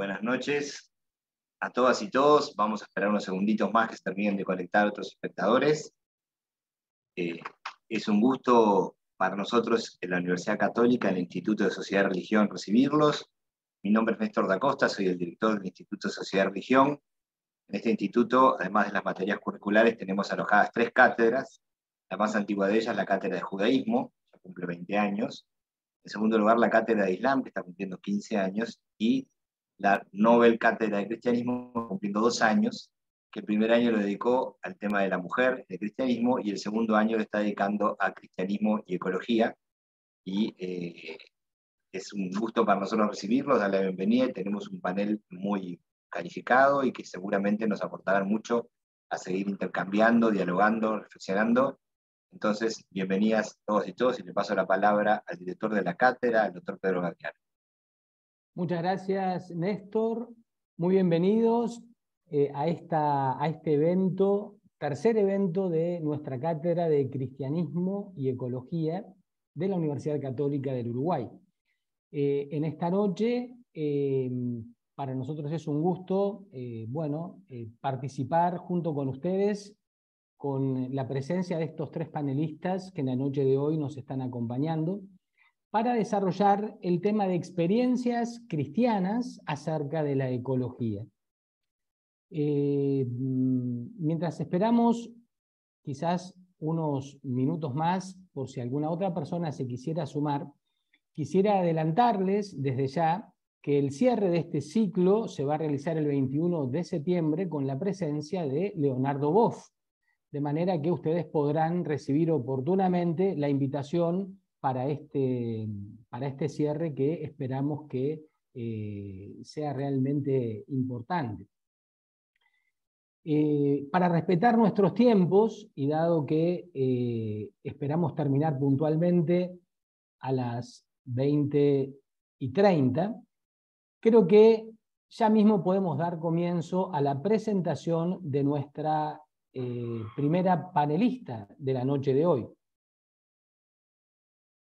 Buenas noches a todas y todos. Vamos a esperar unos segunditos más que se terminen de conectar otros espectadores. Es un gusto para nosotros en la Universidad Católica, en el Instituto de Sociedad y Religión, recibirlos. Mi nombre es Néstor Da Costa, soy el director del Instituto de Sociedad y Religión. En este instituto, además de las materias curriculares, tenemos alojadas tres cátedras. La más antigua de ellas es la cátedra de judaísmo, ya cumple 20 años. En segundo lugar, la cátedra de Islam, que está cumpliendo 15 años, y la Nobel Cátedra de Cristianismo, cumpliendo 2 años, que el primer año lo dedicó al tema de la mujer, de cristianismo, y el segundo año lo está dedicando a cristianismo y ecología. Y es un gusto para nosotros recibirlos, darle la bienvenida. Tenemos un panel muy calificado y que seguramente nos aportarán mucho a seguir intercambiando, dialogando, reflexionando. Entonces, bienvenidas todos y todos, y le paso la palabra al director de la cátedra, al doctor Pedro García. Muchas gracias, Néstor. Muy bienvenidos a este evento, tercer evento de nuestra cátedra de Cristianismo y Ecología de la Universidad Católica del Uruguay. En esta noche, para nosotros es un gusto participar junto con ustedes, con la presencia de estos tres panelistas que en la noche de hoy nos están acompañando, para desarrollar el tema de experiencias cristianas acerca de la ecología. Mientras esperamos quizás unos minutos más, por si alguna otra persona se quisiera sumar, quisiera adelantarles desde ya que el cierre de este ciclo se va a realizar el 21 de septiembre con la presencia de Leonardo Boff, de manera que ustedes podrán recibir oportunamente la invitación para este cierre que esperamos que sea realmente importante. Para respetar nuestros tiempos, y dado que esperamos terminar puntualmente a las 20:30, creo que ya mismo podemos dar comienzo a la presentación de nuestra primera panelista de la noche de hoy.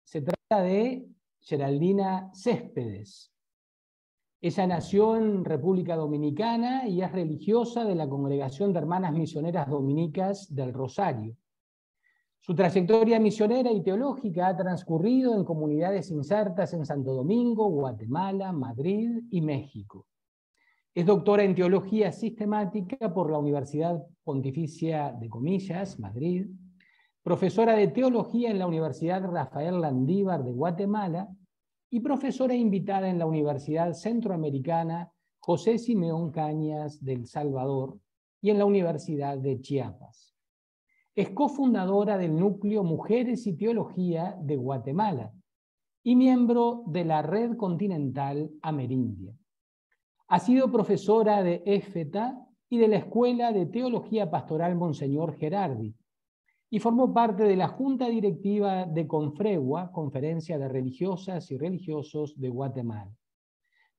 Se trata de Geraldina Céspedes. Ella nació en República Dominicana y es religiosa de la Congregación de Hermanas Misioneras Dominicas del Rosario. Su trayectoria misionera y teológica ha transcurrido en comunidades insertas en Santo Domingo, Guatemala, Madrid y México. Es doctora en Teología Sistemática por la Universidad Pontificia de Comillas, Madrid, profesora de Teología en la Universidad Rafael Landívar de Guatemala, y profesora invitada en la Universidad Centroamericana José Simeón Cañas del Salvador y en la Universidad de Chiapas. Es cofundadora del núcleo Mujeres y Teología de Guatemala y miembro de la Red Continental Amerindia. Ha sido profesora de EFETA y de la Escuela de Teología Pastoral Monseñor Gerardi, y formó parte de la Junta Directiva de Confregua, Conferencia de Religiosas y Religiosos de Guatemala.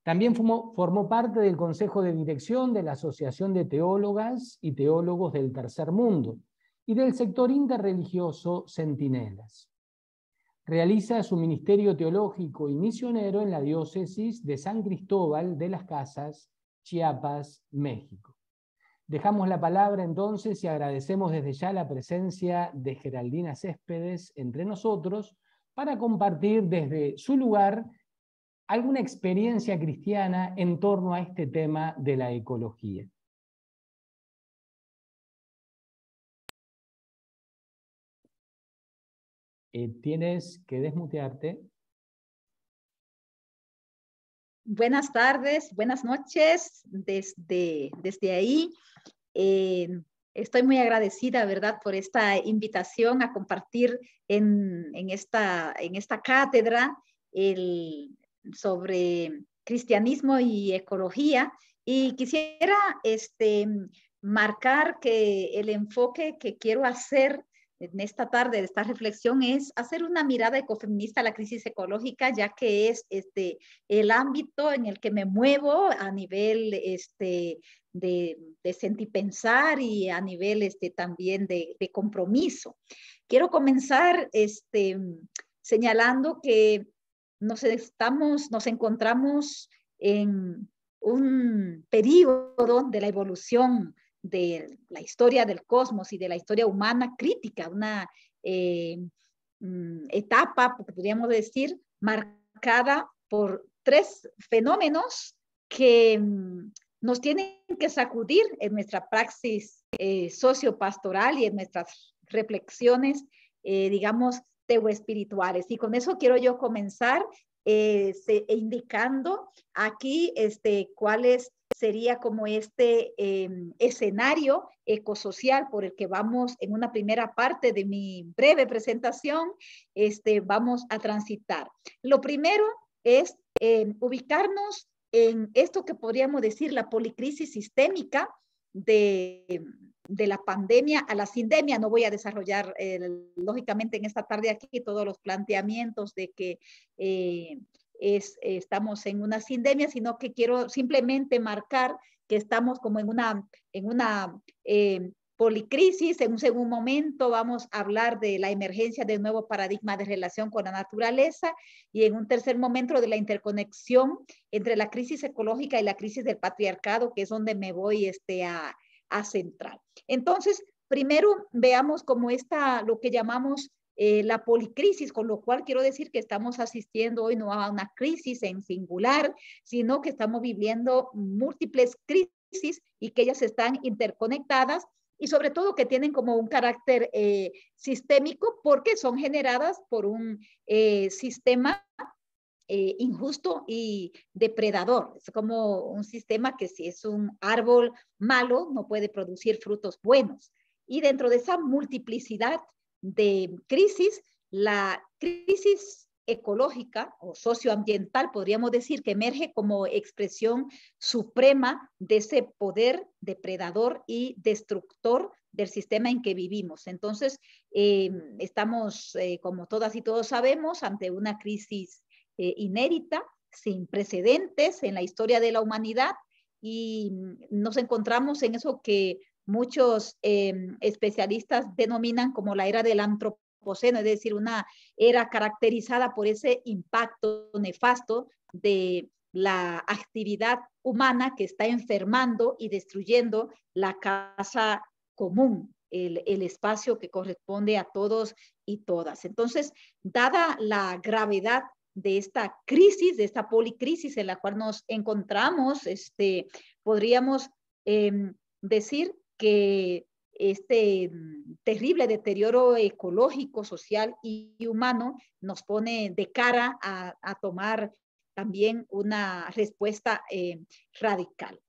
También formó parte del Consejo de Dirección de la Asociación de Teólogas y Teólogos del Tercer Mundo y del sector interreligioso Sentinelas. Realiza su ministerio teológico y misionero en la diócesis de San Cristóbal de las Casas, Chiapas, México. Dejamos la palabra entonces y agradecemos desde ya la presencia de Geraldina Céspedes entre nosotros para compartir desde su lugar alguna experiencia cristiana en torno a este tema de la ecología. Tienes que desmutearte. Buenas tardes, buenas noches desde ahí. Estoy muy agradecida, ¿verdad?, por esta invitación a compartir en esta cátedra sobre cristianismo y ecología. Y quisiera marcar que el enfoque que quiero hacer en esta tarde, de esta reflexión, es hacer una mirada ecofeminista a la crisis ecológica, ya que es el ámbito en el que me muevo a nivel de sentipensar y a nivel también de compromiso. Quiero comenzar señalando que nos encontramos en un periodo de la evolución de la historia del cosmos y de la historia humana crítica, una etapa, podríamos decir, marcada por tres fenómenos que nos tienen que sacudir en nuestra praxis sociopastoral y en nuestras reflexiones, digamos, teoespirituales. Y con eso quiero yo comenzar indicando aquí cuáles sería como escenario ecosocial por el que vamos en una primera parte de mi breve presentación, vamos a transitar. Lo primero es ubicarnos en esto que podríamos decir la policrisis sistémica de la pandemia a la sindemia. No voy a desarrollar lógicamente en esta tarde aquí todos los planteamientos de que estamos en una sindemia, sino que quiero simplemente marcar que estamos como en una policrisis. En un segundo momento vamos a hablar de la emergencia de un nuevo paradigma de relación con la naturaleza y en un tercer momento de la interconexión entre la crisis ecológica y la crisis del patriarcado, que es donde me voy a centrar. Entonces, primero veamos como lo que llamamos la policrisis, con lo cual quiero decir que estamos asistiendo hoy no a una crisis en singular, sino que estamos viviendo múltiples crisis y que ellas están interconectadas y sobre todo que tienen como un carácter sistémico porque son generadas por un sistema injusto y depredador. Es como un sistema que si es un árbol malo no puede producir frutos buenos. Y dentro de esa multiplicidad de crisis, la crisis ecológica o socioambiental, podríamos decir, que emerge como expresión suprema de ese poder depredador y destructor del sistema en que vivimos. Entonces, estamos, como todas y todos sabemos, ante una crisis inédita, sin precedentes en la historia de la humanidad, y nos encontramos en eso que muchos especialistas denominan como la era del antropoceno, es decir, una era caracterizada por ese impacto nefasto de la actividad humana que está enfermando y destruyendo la casa común, el espacio que corresponde a todos y todas. Entonces, dada la gravedad de esta crisis, de esta policrisis en la cual nos encontramos, podríamos decir que este terrible deterioro ecológico, social y humano nos pone de cara a tomar también una respuesta radical.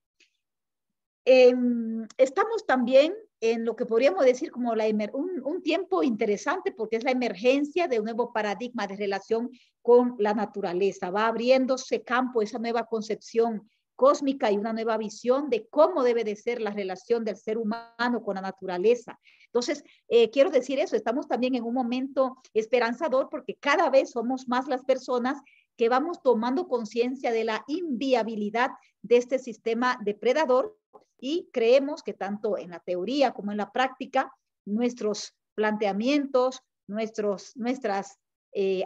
Estamos también en lo que podríamos decir como un tiempo interesante, porque es la emergencia de un nuevo paradigma de relación con la naturaleza. Va abriéndose campo esa nueva concepción cósmica y una nueva visión de cómo debe de ser la relación del ser humano con la naturaleza. Entonces, quiero decir eso, estamos también en un momento esperanzador porque cada vez somos más las personas que vamos tomando conciencia de la inviabilidad de este sistema depredador y creemos que tanto en la teoría como en la práctica, nuestros planteamientos, nuestras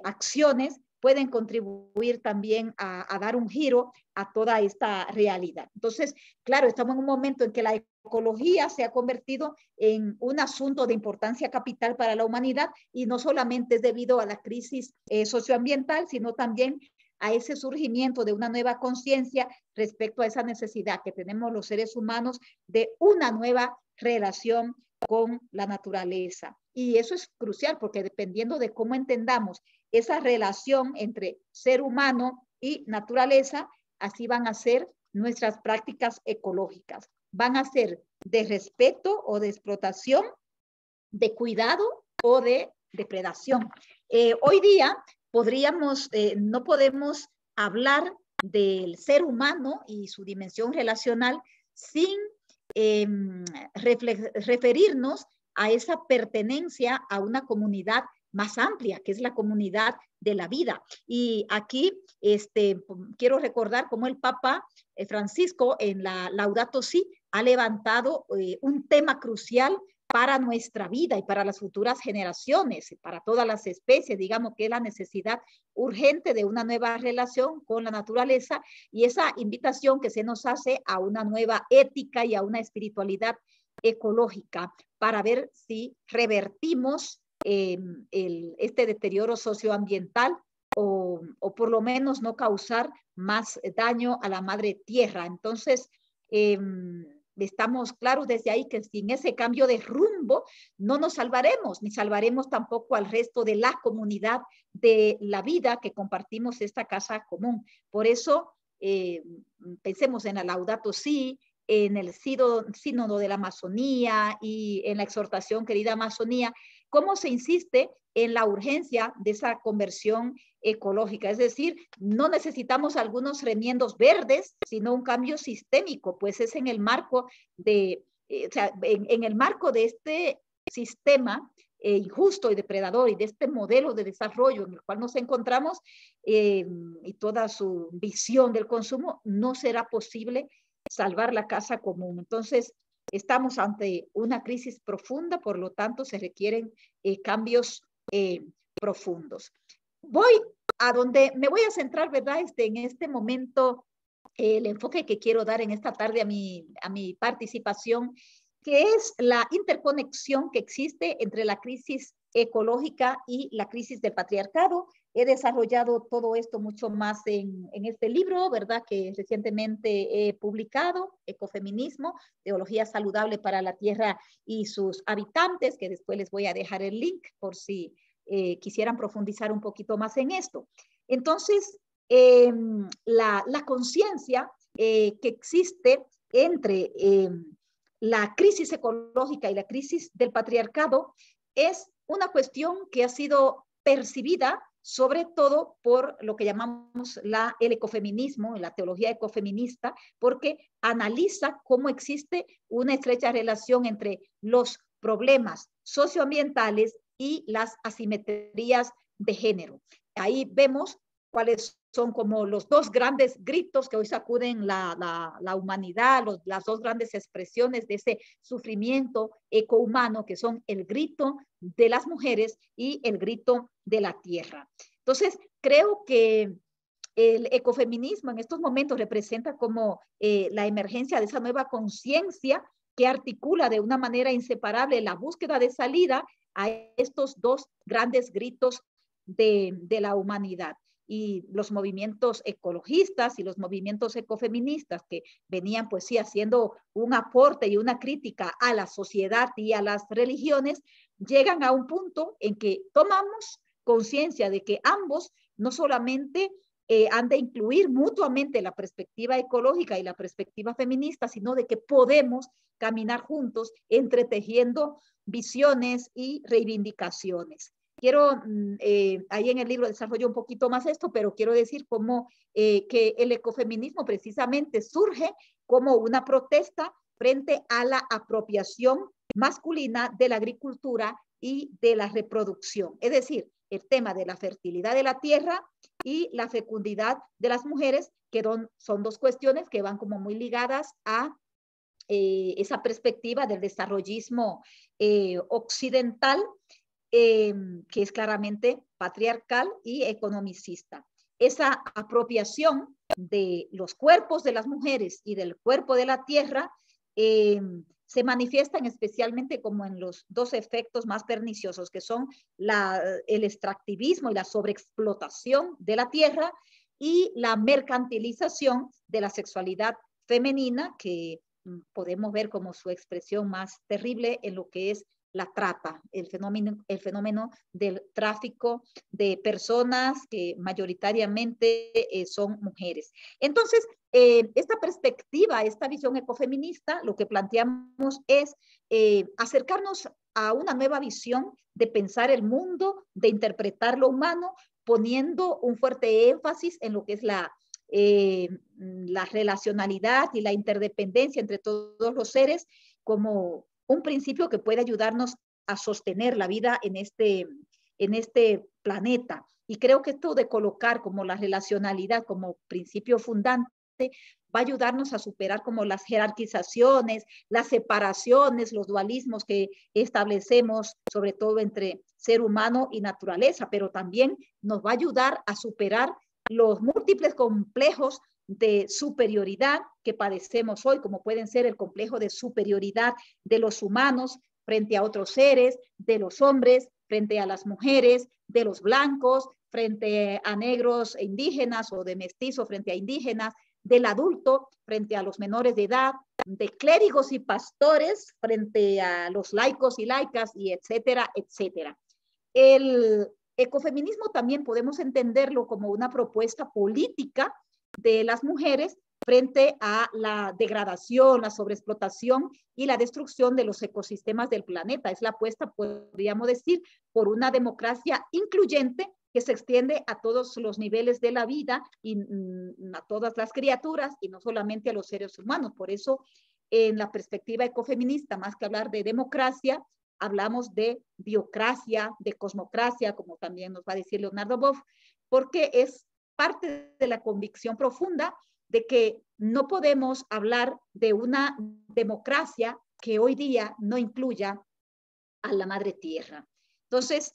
acciones pueden contribuir también a dar un giro a toda esta realidad. Entonces, claro, estamos en un momento en que la ecología se ha convertido en un asunto de importancia capital para la humanidad y no solamente es debido a la crisis socioambiental, sino también a ese surgimiento de una nueva conciencia respecto a esa necesidad que tenemos los seres humanos de una nueva relación con la naturaleza. Y eso es crucial porque dependiendo de cómo entendamos esa relación entre ser humano y naturaleza, así van a ser nuestras prácticas ecológicas. Van a ser de respeto o de explotación, de cuidado o de depredación. Hoy día no podemos hablar del ser humano y su dimensión relacional sin referirnos a esa pertenencia a una comunidad más amplia, que es la comunidad de la vida. Y aquí quiero recordar cómo el Papa Francisco en la Laudato Si ha levantado un tema crucial para nuestra vida y para las futuras generaciones, para todas las especies, digamos que es la necesidad urgente de una nueva relación con la naturaleza y esa invitación que se nos hace a una nueva ética y a una espiritualidad ecológica para ver si revertimos este deterioro socioambiental o por lo menos no causar más daño a la madre tierra. Entonces, estamos claros desde ahí que sin ese cambio de rumbo no nos salvaremos, ni salvaremos tampoco al resto de la comunidad de la vida que compartimos esta casa común. Por eso pensemos en la Laudato Si, en el sínodo de la Amazonía y en la exhortación Querida Amazonía, cómo se insiste en la urgencia de esa conversión ecológica. Es decir, no necesitamos algunos remiendos verdes, sino un cambio sistémico, pues es en el marco de, este sistema injusto y depredador y de este modelo de desarrollo en el cual nos encontramos y toda su visión del consumo, no será posible salvar la casa común. Entonces, estamos ante una crisis profunda, por lo tanto, se requieren cambios profundos. Voy a donde me voy a centrar, ¿verdad? En este momento, el enfoque que quiero dar en esta tarde a mi participación, que es la interconexión que existe entre la crisis ecológica y la crisis del patriarcado. He desarrollado todo esto mucho más en este libro, ¿verdad? Que recientemente he publicado, Ecofeminismo, Teología Saludable para la Tierra y sus Habitantes, que después les voy a dejar el link por si quisieran profundizar un poquito más en esto. Entonces, la conciencia que existe entre la crisis ecológica y la crisis del patriarcado es una cuestión que ha sido percibida sobre todo por lo que llamamos el ecofeminismo, la teología ecofeminista, porque analiza cómo existe una estrecha relación entre los problemas socioambientales y las asimetrías de género. Ahí vemos cuáles son como los dos grandes gritos que hoy sacuden la humanidad, las dos grandes expresiones de ese sufrimiento ecohumano, que son el grito de las mujeres y el grito de la tierra. Entonces, creo que el ecofeminismo en estos momentos representa como la emergencia de esa nueva conciencia que articula de una manera inseparable la búsqueda de salida a estos dos grandes gritos de la humanidad. Y los movimientos ecologistas y los movimientos ecofeministas que venían, pues sí, haciendo un aporte y una crítica a la sociedad y a las religiones, llegan a un punto en que tomamos conciencia de que ambos no solamente han de incluir mutuamente la perspectiva ecológica y la perspectiva feminista, sino de que podemos caminar juntos entretejiendo visiones y reivindicaciones. Quiero, ahí en el libro desarrollo un poquito más esto, pero quiero decir cómo que el ecofeminismo precisamente surge como una protesta frente a la apropiación masculina de la agricultura y de la reproducción. Es decir, el tema de la fertilidad de la tierra y la fecundidad de las mujeres, que son dos cuestiones que van como muy ligadas a esa perspectiva del desarrollismo occidental, que es claramente patriarcal y economicista. Esa apropiación de los cuerpos de las mujeres y del cuerpo de la tierra se manifiestan especialmente como en los dos efectos más perniciosos, que son el extractivismo y la sobreexplotación de la tierra y la mercantilización de la sexualidad femenina, que podemos ver como su expresión más terrible en lo que es la trata, el fenómeno del tráfico de personas que mayoritariamente son mujeres. Entonces, esta perspectiva, esta visión ecofeminista, lo que planteamos es acercarnos a una nueva visión de pensar el mundo, de interpretar lo humano, poniendo un fuerte énfasis en lo que es la relacionalidad y la interdependencia entre todos los seres como un principio que puede ayudarnos a sostener la vida en este planeta. Y creo que esto de colocar como la relacionalidad como principio fundante va a ayudarnos a superar como las jerarquizaciones, las separaciones, los dualismos que establecemos, sobre todo entre ser humano y naturaleza, pero también nos va a ayudar a superar los múltiples complejos de superioridad que padecemos hoy, como pueden ser el complejo de superioridad de los humanos frente a otros seres, de los hombres frente a las mujeres, de los blancos frente a negros e indígenas, o de mestizos frente a indígenas, del adulto frente a los menores de edad, de clérigos y pastores frente a los laicos y laicas, y etcétera, etcétera. El ecofeminismo también podemos entenderlo como una propuesta política de las mujeres frente a la degradación, la sobreexplotación y la destrucción de los ecosistemas del planeta. Es la apuesta, podríamos decir, por una democracia incluyente que se extiende a todos los niveles de la vida y a todas las criaturas, y no solamente a los seres humanos. Por eso, en la perspectiva ecofeminista, más que hablar de democracia, hablamos de biocracia, de cosmocracia, como también nos va a decir Leonardo Boff, porque es parte de la convicción profunda de que no podemos hablar de una democracia que hoy día no incluya a la madre tierra. Entonces,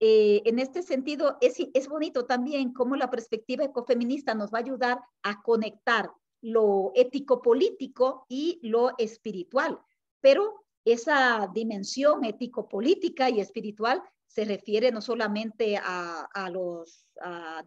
en este sentido, es bonito también cómo la perspectiva ecofeminista nos va a ayudar a conectar lo ético-político y lo espiritual, pero esa dimensión ético-política y espiritual se refiere no solamente a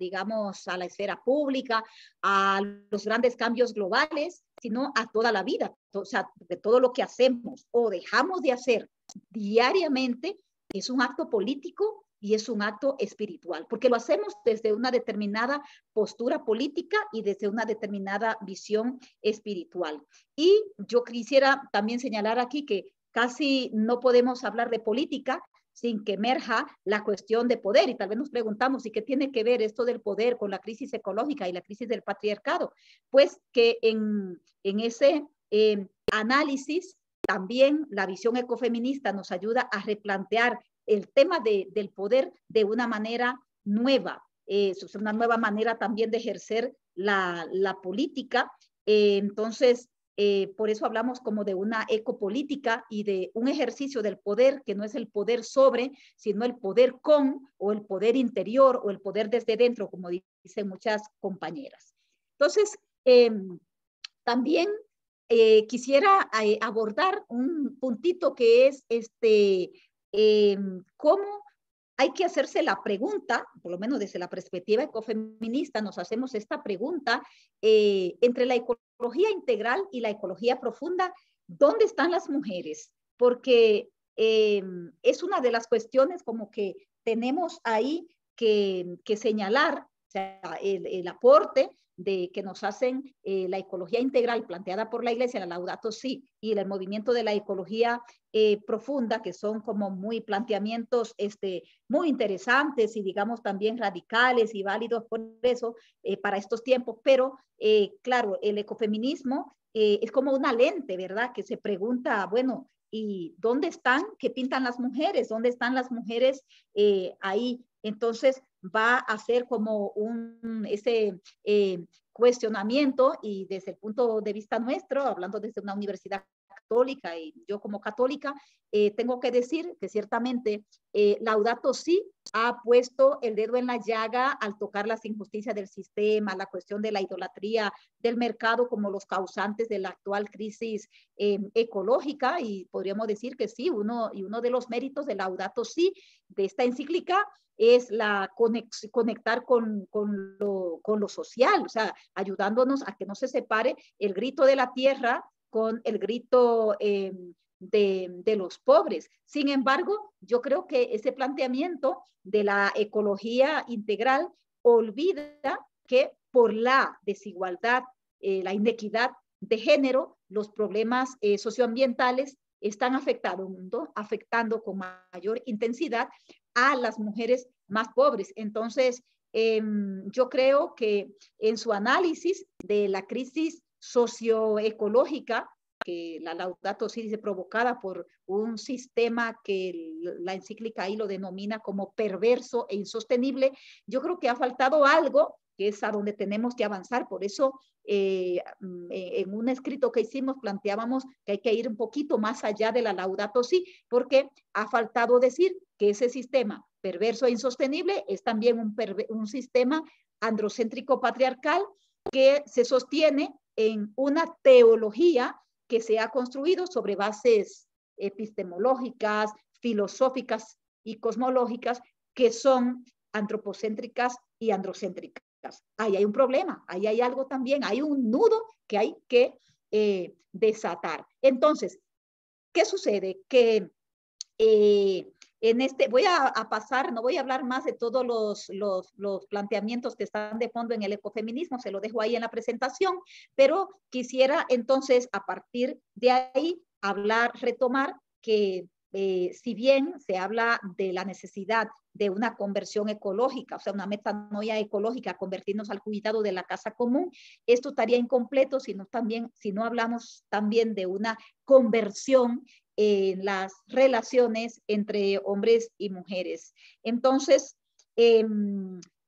la esfera pública, a los grandes cambios globales, sino a toda la vida, o sea, de todo lo que hacemos o dejamos de hacer diariamente es un acto político y es un acto espiritual, porque lo hacemos desde una determinada postura política y desde una determinada visión espiritual. Y yo quisiera también señalar aquí que casi no podemos hablar de política sin que emerja la cuestión de poder, y tal vez nos preguntamos, ¿y qué tiene que ver esto del poder con la crisis ecológica y la crisis del patriarcado? Pues que en ese análisis también la visión ecofeminista nos ayuda a replantear el tema del poder de una manera nueva, es una nueva manera también de ejercer la política. Entonces, por eso hablamos como de una ecopolítica y de un ejercicio del poder que no es el poder sobre, sino el poder con, o el poder interior, o el poder desde dentro, como dicen muchas compañeras. Entonces, también quisiera abordar un puntito que es cómo hay que hacerse la pregunta, por lo menos desde la perspectiva ecofeminista nos hacemos esta pregunta, entre la ecología integral y la ecología profunda, ¿dónde están las mujeres? Porque es una de las cuestiones como que tenemos ahí que señalar, o sea, el aporte que nos hacen la ecología integral planteada por la Iglesia, la Laudato Si, y el movimiento de la ecología profunda, que son como muy planteamientos muy interesantes y digamos también radicales y válidos por eso para estos tiempos, pero claro, el ecofeminismo es como una lente, ¿verdad? Que se pregunta, bueno, ¿y dónde están? ¿Qué pintan las mujeres? ¿Dónde están las mujeres ahí? Entonces, va a ser como ese cuestionamiento, y desde el punto de vista nuestro, hablando desde una universidad católica, y yo como católica, tengo que decir que ciertamente Laudato Si ha puesto el dedo en la llaga al tocar las injusticias del sistema, la cuestión de la idolatría del mercado como los causantes de la actual crisis ecológica, y podríamos decir que sí, uno de los méritos de Laudato Si, de esta encíclica, es la conectar con lo social, o sea, ayudándonos a que no se separe el grito de la tierra con el grito de los pobres. Sin embargo, yo creo que ese planteamiento de la ecología integral olvida que por la desigualdad, la inequidad de género, los problemas socioambientales están afectando con mayor intensidad a las mujeres más pobres. Entonces, yo creo que en su análisis de la crisis socioecológica, que la Laudato Si dice provocada por un sistema que la encíclica ahí lo denomina como perverso e insostenible, yo creo que ha faltado algo que es a donde tenemos que avanzar. Por eso, en un escrito que hicimos, planteábamos que hay que ir un poquito más allá de la Laudato Si, porque ha faltado decir que ese sistema perverso e insostenible es también un sistema androcéntrico patriarcal que se sostiene en una teología que se ha construido sobre bases epistemológicas, filosóficas y cosmológicas que son antropocéntricas y androcéntricas. Ahí hay un problema, ahí hay algo también, hay un nudo que hay que desatar. Entonces, ¿qué sucede? Que en este, voy a pasar, no voy a hablar más de todos los planteamientos que están de fondo en el ecofeminismo, se lo dejo ahí en la presentación, pero quisiera entonces a partir de ahí hablar, retomar que si bien se habla de la necesidad de una conversión ecológica, o sea, una metanoia ecológica, convertirnos al cuidado de la casa común, esto estaría incompleto si no hablamos también de una conversión en las relaciones entre hombres y mujeres. Entonces,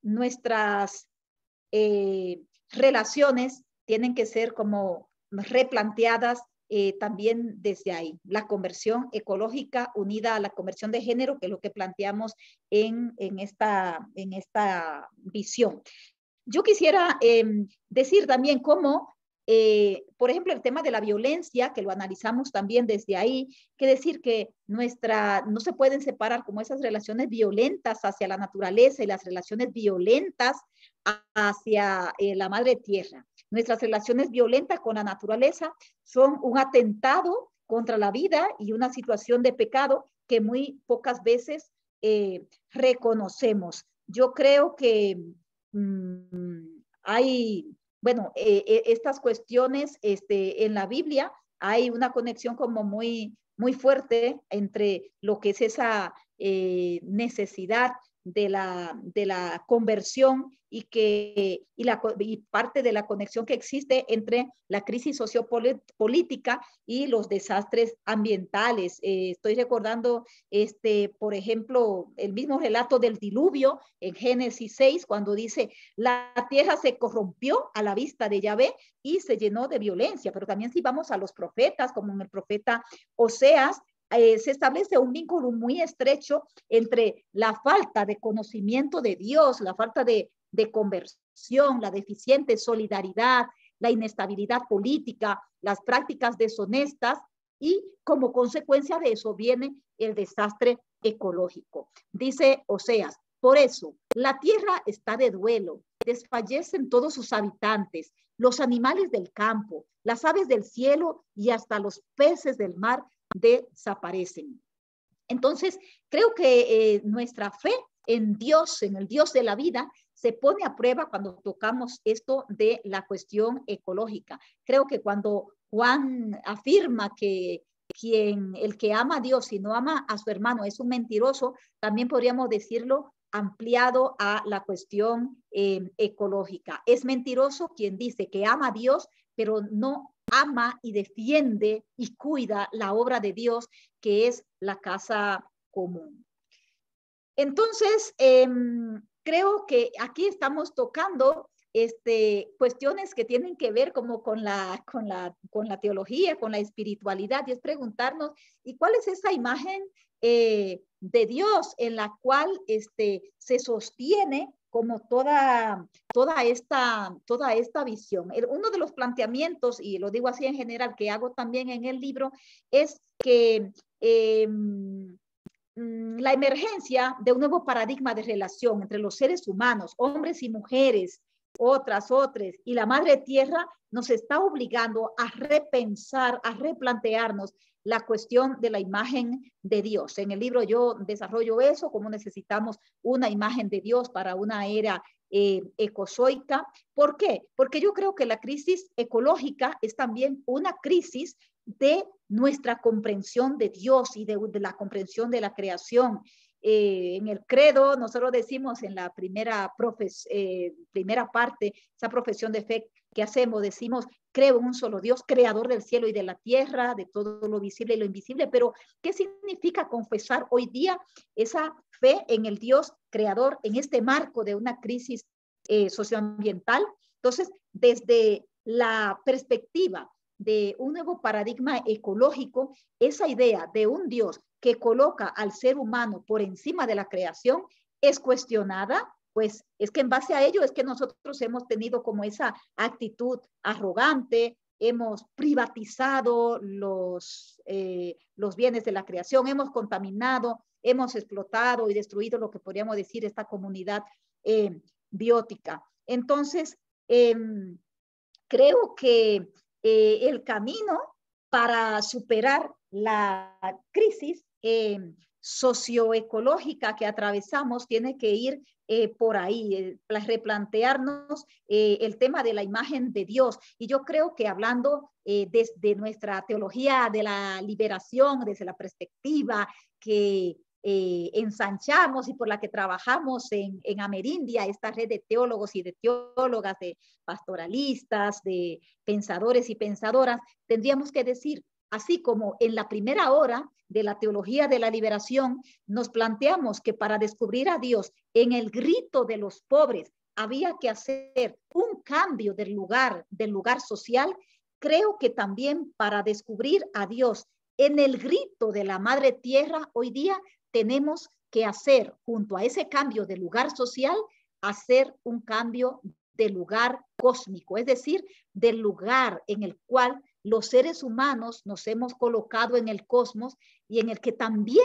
nuestras relaciones tienen que ser como replanteadas también desde ahí. La conversión ecológica unida a la conversión de género, que es lo que planteamos en esta visión. Yo quisiera decir también cómo, por ejemplo, el tema de la violencia, que lo analizamos también desde ahí, que decir que no se pueden separar como esas relaciones violentas hacia la naturaleza y las relaciones violentas hacia la madre tierra. Nuestras relaciones violentas con la naturaleza son un atentado contra la vida y una situación de pecado que muy pocas veces reconocemos. Yo creo que estas cuestiones en la Biblia hay una conexión como muy fuerte entre lo que es esa necesidad de la conversión y parte de la conexión que existe entre la crisis sociopolítica y los desastres ambientales. Estoy recordando, por ejemplo, el mismo relato del diluvio en Génesis 6, cuando dice, la tierra se corrompió a la vista de Yahvé y se llenó de violencia. Pero también si vamos a los profetas, como en el profeta Oseas, se establece un vínculo muy estrecho entre la falta de conocimiento de Dios, la falta de conversión, la deficiente solidaridad, la inestabilidad política, las prácticas deshonestas y como consecuencia de eso viene el desastre ecológico. Dice Oseas, por eso la tierra está de duelo, desfallecen todos sus habitantes, los animales del campo, las aves del cielo y hasta los peces del mar desaparecen. Entonces, creo que nuestra fe en Dios, en el Dios de la vida, se pone a prueba cuando tocamos esto de la cuestión ecológica. Creo que cuando Juan afirma que el que ama a Dios y no ama a su hermano es un mentiroso, también podríamos decirlo ampliado a la cuestión ecológica. Es mentiroso quien dice que ama a Dios, pero no ama y defiende y cuida la obra de Dios, que es la casa común. Entonces, creo que aquí estamos tocando cuestiones que tienen que ver como con la teología, con la espiritualidad, y es preguntarnos, ¿y cuál es esa imagen de Dios en la cual se sostiene como toda esta visión? Uno de los planteamientos, y lo digo así en general, que hago también en el libro, es que la emergencia de un nuevo paradigma de relación entre los seres humanos, hombres y mujeres, otras, y la madre tierra nos está obligando a repensar, a replantearnos la cuestión de la imagen de Dios. En el libro yo desarrollo eso, cómo necesitamos una imagen de Dios para una era ecozoica. ¿Por qué? Porque yo creo que la crisis ecológica es también una crisis de nuestra comprensión de Dios y de la comprensión de la creación. En el credo, nosotros decimos en la primera parte, esa profesión de fe que hacemos, decimos, creo en un solo Dios, creador del cielo y de la tierra, de todo lo visible y lo invisible, pero ¿qué significa confesar hoy día esa fe en el Dios creador en este marco de una crisis socioambiental. Entonces, desde la perspectiva de un nuevo paradigma ecológico, esa idea de un Dios que coloca al ser humano por encima de la creación es cuestionada, pues es que en base a ello es que nosotros hemos tenido como esa actitud arrogante, hemos privatizado los bienes de la creación, hemos contaminado, hemos explotado y destruido lo que podríamos decir esta comunidad biótica. Entonces, creo que el camino para superar la crisis socioecológica que atravesamos tiene que ir por ahí, replantearnos el tema de la imagen de Dios. Y yo creo que hablando desde nuestra teología de la liberación, desde la perspectiva que ensanchamos y por la que trabajamos en Amerindia, esta red de teólogos y de teólogas, de pastoralistas, de pensadores y pensadoras, tendríamos que decir, así como en la primera hora de la teología de la liberación, nos planteamos que para descubrir a Dios en el grito de los pobres había que hacer un cambio del lugar social, creo que también para descubrir a Dios en el grito de la madre tierra hoy día tenemos que hacer, junto a ese cambio de lugar social, hacer un cambio de lugar cósmico, es decir, del lugar en el cual los seres humanos nos hemos colocado en el cosmos y en el que también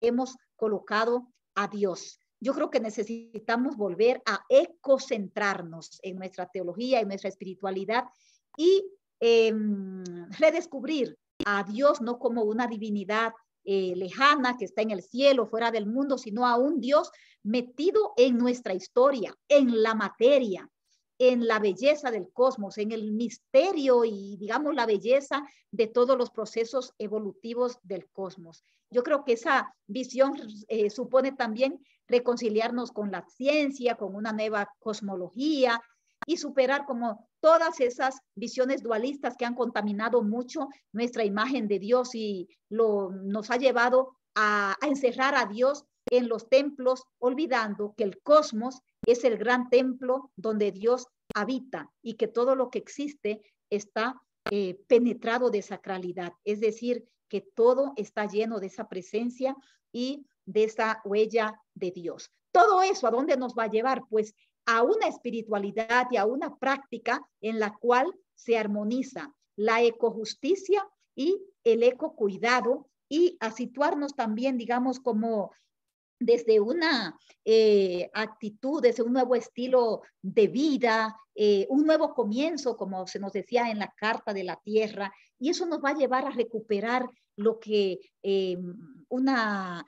hemos colocado a Dios. Yo creo que necesitamos volver a ecocentrarnos en nuestra teología, en nuestra espiritualidad y redescubrir a Dios no como una divinidad lejana que está en el cielo, fuera del mundo, sino a un Dios metido en nuestra historia, en la materia, en la belleza del cosmos, en el misterio y, digamos, la belleza de todos los procesos evolutivos del cosmos. Yo creo que esa visión supone también reconciliarnos con la ciencia, con una nueva cosmología y superar como todas esas visiones dualistas que han contaminado mucho nuestra imagen de Dios y nos ha llevado a encerrar a Dios en los templos, olvidando que el cosmos es el gran templo donde Dios habita y que todo lo que existe está penetrado de sacralidad. Es decir, que todo está lleno de esa presencia y de esa huella de Dios. Todo eso, ¿a dónde nos va a llevar? Pues a una espiritualidad y a una práctica en la cual se armoniza la ecojusticia y el ecocuidado y a situarnos también, digamos, como desde una actitud, desde un nuevo estilo de vida, un nuevo comienzo, como se nos decía en la Carta de la Tierra, y eso nos va a llevar a recuperar lo que una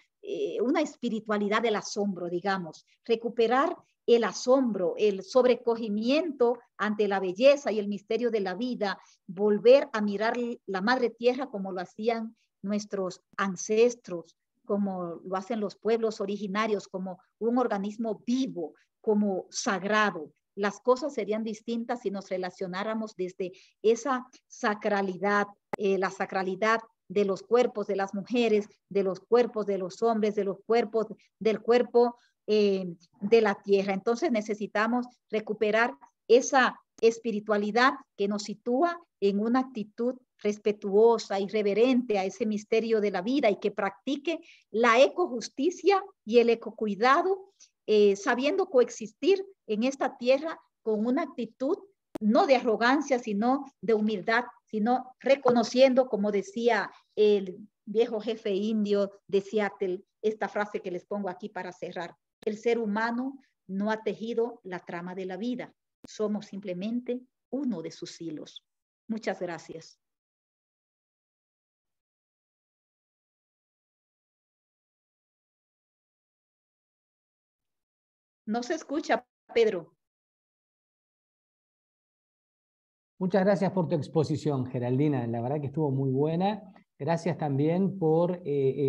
espiritualidad del asombro, digamos, recuperar el asombro, el sobrecogimiento ante la belleza y el misterio de la vida, volver a mirar la Madre Tierra como lo hacían nuestros ancestros, como lo hacen los pueblos originarios, como un organismo vivo, como sagrado. Las cosas serían distintas si nos relacionáramos desde esa sacralidad, la sacralidad de los cuerpos de las mujeres, de los cuerpos de los hombres, de los cuerpos del cuerpo de la tierra. Entonces necesitamos recuperar esa espiritualidad que nos sitúa en una actitud respetuosa y reverente a ese misterio de la vida y que practique la ecojusticia y el ecocuidado, sabiendo coexistir en esta tierra con una actitud no de arrogancia, sino de humildad, sino reconociendo, como decía el viejo jefe indio de Seattle, esta frase que les pongo aquí para cerrar: el ser humano no ha tejido la trama de la vida, somos simplemente uno de sus hilos. Muchas gracias. No se escucha, Pedro. Muchas gracias por tu exposición, Geraldina. La verdad que estuvo muy buena. Gracias también por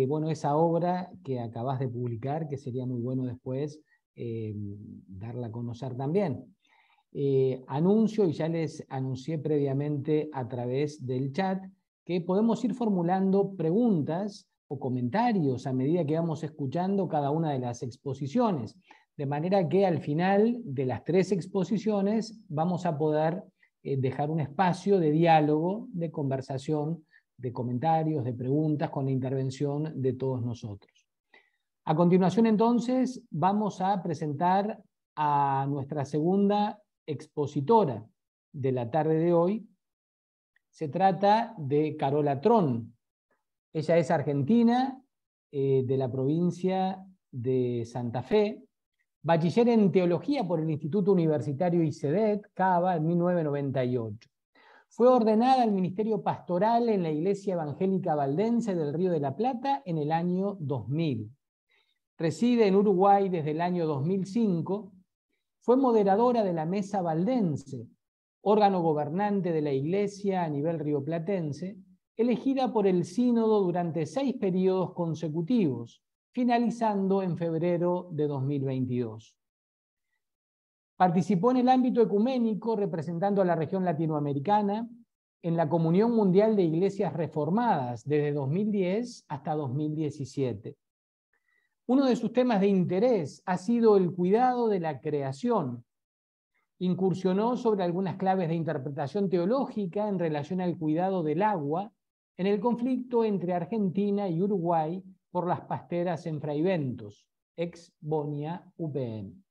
bueno, esa obra que acabas de publicar, que sería muy bueno después darla a conocer también. Anuncio, y ya les anuncié previamente a través del chat, que podemos ir formulando preguntas o comentarios a medida que vamos escuchando cada una de las exposiciones. de manera que al final de las tres exposiciones vamos a poder dejar un espacio de diálogo, de conversación, de comentarios, de preguntas con la intervención de todos nosotros. A continuación entonces vamos a presentar a nuestra segunda expositora de la tarde de hoy. Se trata de Carola Tron. Ella es argentina, de la provincia de Santa Fe, bachiller en Teología por el Instituto Universitario ISEDET, Cava, en 1998. Fue ordenada al Ministerio Pastoral en la Iglesia Evangélica Valdense del Río de la Plata en el año 2000. Reside en Uruguay desde el año 2005. Fue moderadora de la Mesa Valdense, órgano gobernante de la Iglesia a nivel rioplatense, elegida por el Sínodo durante 6 periodos consecutivos, finalizando en febrero de 2022. Participó en el ámbito ecuménico representando a la región latinoamericana en la Comunión Mundial de Iglesias Reformadas desde 2010 hasta 2017. Uno de sus temas de interés ha sido el cuidado de la creación. Incursionó sobre algunas claves de interpretación teológica en relación al cuidado del agua en el conflicto entre Argentina y Uruguay por las pasteras en Fraiventos, ex Bonia UPN.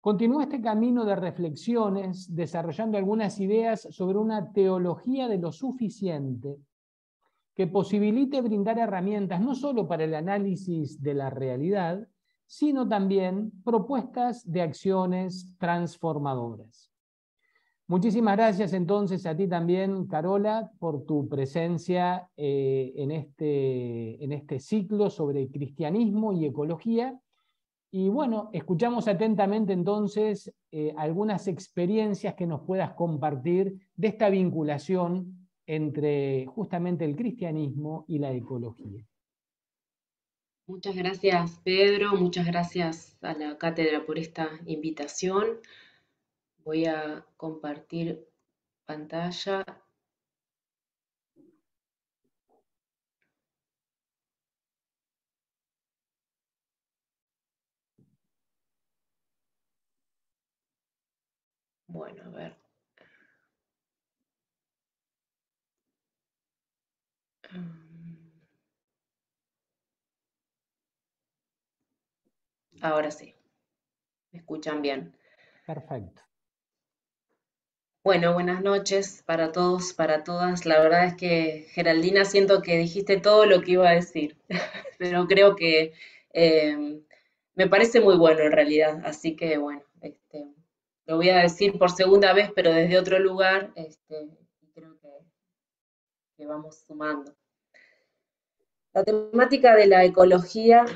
Continúa este camino de reflexiones desarrollando algunas ideas sobre una teología de lo suficiente que posibilite brindar herramientas no solo para el análisis de la realidad, sino también propuestas de acciones transformadoras. Muchísimas gracias entonces a ti también, Carola, por tu presencia en este ciclo sobre cristianismo y ecología. Y bueno, escuchamos atentamente entonces algunas experiencias que nos puedas compartir de esta vinculación entre justamente el cristianismo y la ecología. Muchas gracias, Pedro, muchas gracias a la cátedra por esta invitación. Voy a compartir pantalla. Bueno, a ver. Ahora sí. ¿Me escuchan bien? Perfecto. Bueno, buenas noches para todos, para todas. La verdad es que, Geraldina, siento que dijiste todo lo que iba a decir, pero creo que me parece muy bueno en realidad, así que bueno, lo voy a decir por segunda vez, pero desde otro lugar, creo que vamos sumando. La temática de la ecología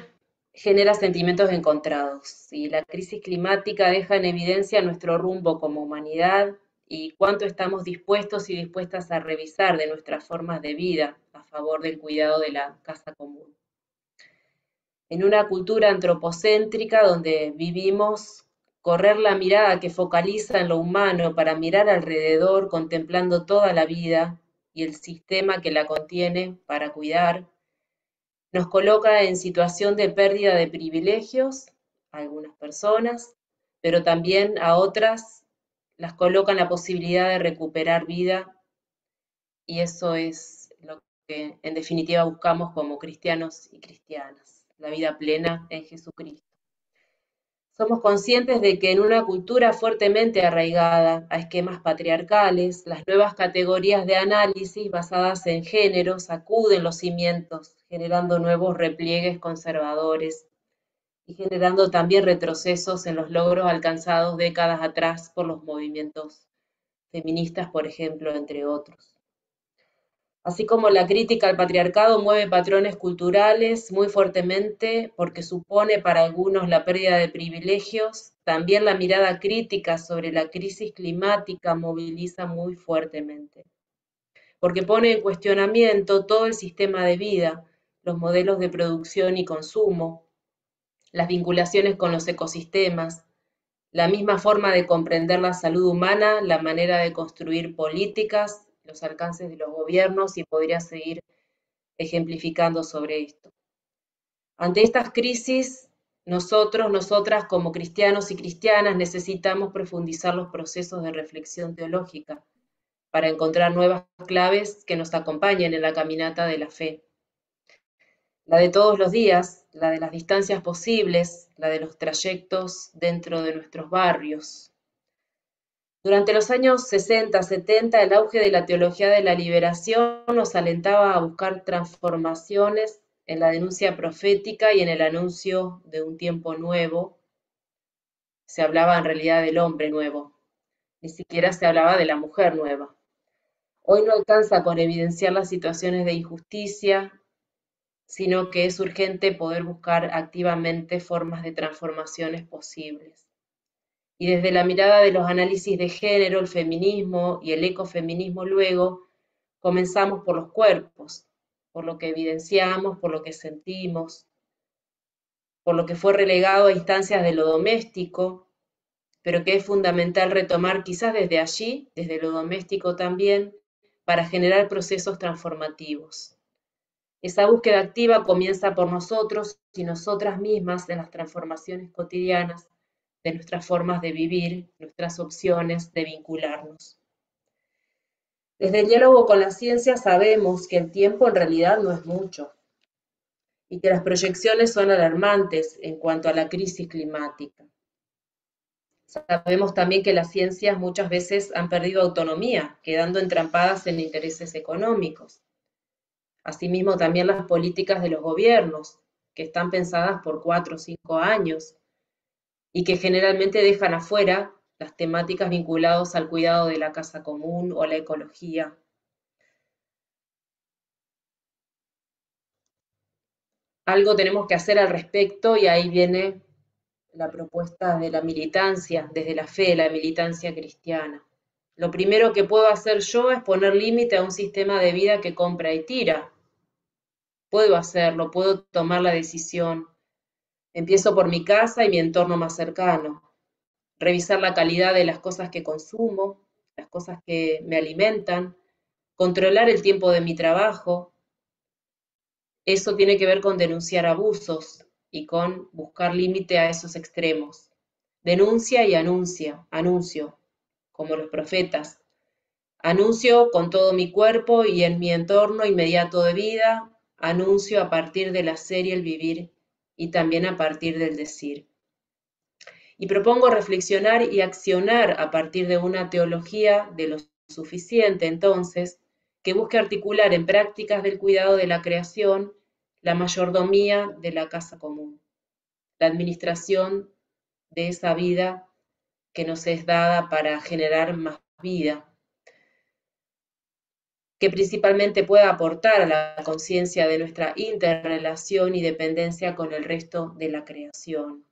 genera sentimientos encontrados, y la crisis climática deja en evidencia nuestro rumbo como humanidad y cuánto estamos dispuestos y dispuestas a revisar de nuestras formas de vida a favor del cuidado de la casa común. En una cultura antropocéntrica donde vivimos, correr la mirada que focaliza en lo humano para mirar alrededor contemplando toda la vida y el sistema que la contiene para cuidar, nos coloca en situación de pérdida de privilegios a algunas personas, pero también a otras las coloca en la posibilidad de recuperar vida, y eso es lo que en definitiva buscamos como cristianos y cristianas, la vida plena en Jesucristo. Somos conscientes de que en una cultura fuertemente arraigada a esquemas patriarcales, las nuevas categorías de análisis basadas en género sacuden los cimientos, generando nuevos repliegues conservadores y generando también retrocesos en los logros alcanzados décadas atrás por los movimientos feministas, por ejemplo, entre otros. Así como la crítica al patriarcado mueve patrones culturales muy fuertemente porque supone para algunos la pérdida de privilegios, también la mirada crítica sobre la crisis climática moviliza muy fuertemente, porque pone en cuestionamiento todo el sistema de vida, los modelos de producción y consumo, las vinculaciones con los ecosistemas, la misma forma de comprender la salud humana, la manera de construir políticas, los alcances de los gobiernos, y podría seguir ejemplificando sobre esto. Ante estas crisis Nosotros, nosotras, como cristianos y cristianas, necesitamos profundizar los procesos de reflexión teológica para encontrar nuevas claves que nos acompañen en la caminata de la fe. La de todos los días, la de las distancias posibles, la de los trayectos dentro de nuestros barrios. Durante los años 60, 70, el auge de la teología de la liberación nos alentaba a buscar transformaciones en la denuncia profética y en el anuncio de un tiempo nuevo. Se hablaba en realidad del hombre nuevo, ni siquiera se hablaba de la mujer nueva. Hoy no alcanza con evidenciar las situaciones de injusticia, sino que es urgente poder buscar activamente formas de transformaciones posibles. Y desde la mirada de los análisis de género, el feminismo y el ecofeminismo luego, comenzamos por los cuerpos, por lo que evidenciamos, por lo que sentimos, por lo que fue relegado a instancias de lo doméstico, pero que es fundamental retomar quizás desde allí, desde lo doméstico también, para generar procesos transformativos. Esa búsqueda activa comienza por nosotros y nosotras mismas en las transformaciones cotidianas, de nuestras formas de vivir, nuestras opciones de vincularnos. Desde el diálogo con la ciencia sabemos que el tiempo en realidad no es mucho y que las proyecciones son alarmantes en cuanto a la crisis climática. Sabemos también que las ciencias muchas veces han perdido autonomía, quedando entrampadas en intereses económicos. Asimismo, también las políticas de los gobiernos, que están pensadas por 4 o 5 años, y que generalmente dejan afuera las temáticas vinculadas al cuidado de la casa común o la ecología. Algo tenemos que hacer al respecto y ahí viene la propuesta de la militancia, desde la fe, la militancia cristiana. Lo primero que puedo hacer yo es poner límite a un sistema de vida que compra y tira. Puedo hacerlo, puedo tomar la decisión. Empiezo por mi casa y mi entorno más cercano. Revisar la calidad de las cosas que consumo, las cosas que me alimentan, controlar el tiempo de mi trabajo. Eso tiene que ver con denunciar abusos y con buscar límite a esos extremos. Denuncia y anuncio, como los profetas. Anuncio con todo mi cuerpo y en mi entorno inmediato de vida. Anuncio a partir de la serie El Vivir y también a partir del decir. Y propongo reflexionar y accionar a partir de una teología de lo suficiente, entonces, que busque articular en prácticas del cuidado de la creación la mayordomía de la casa común, la administración de esa vida que nos es dada para generar más vida, que principalmente pueda aportar a la conciencia de nuestra interrelación y dependencia con el resto de la creación.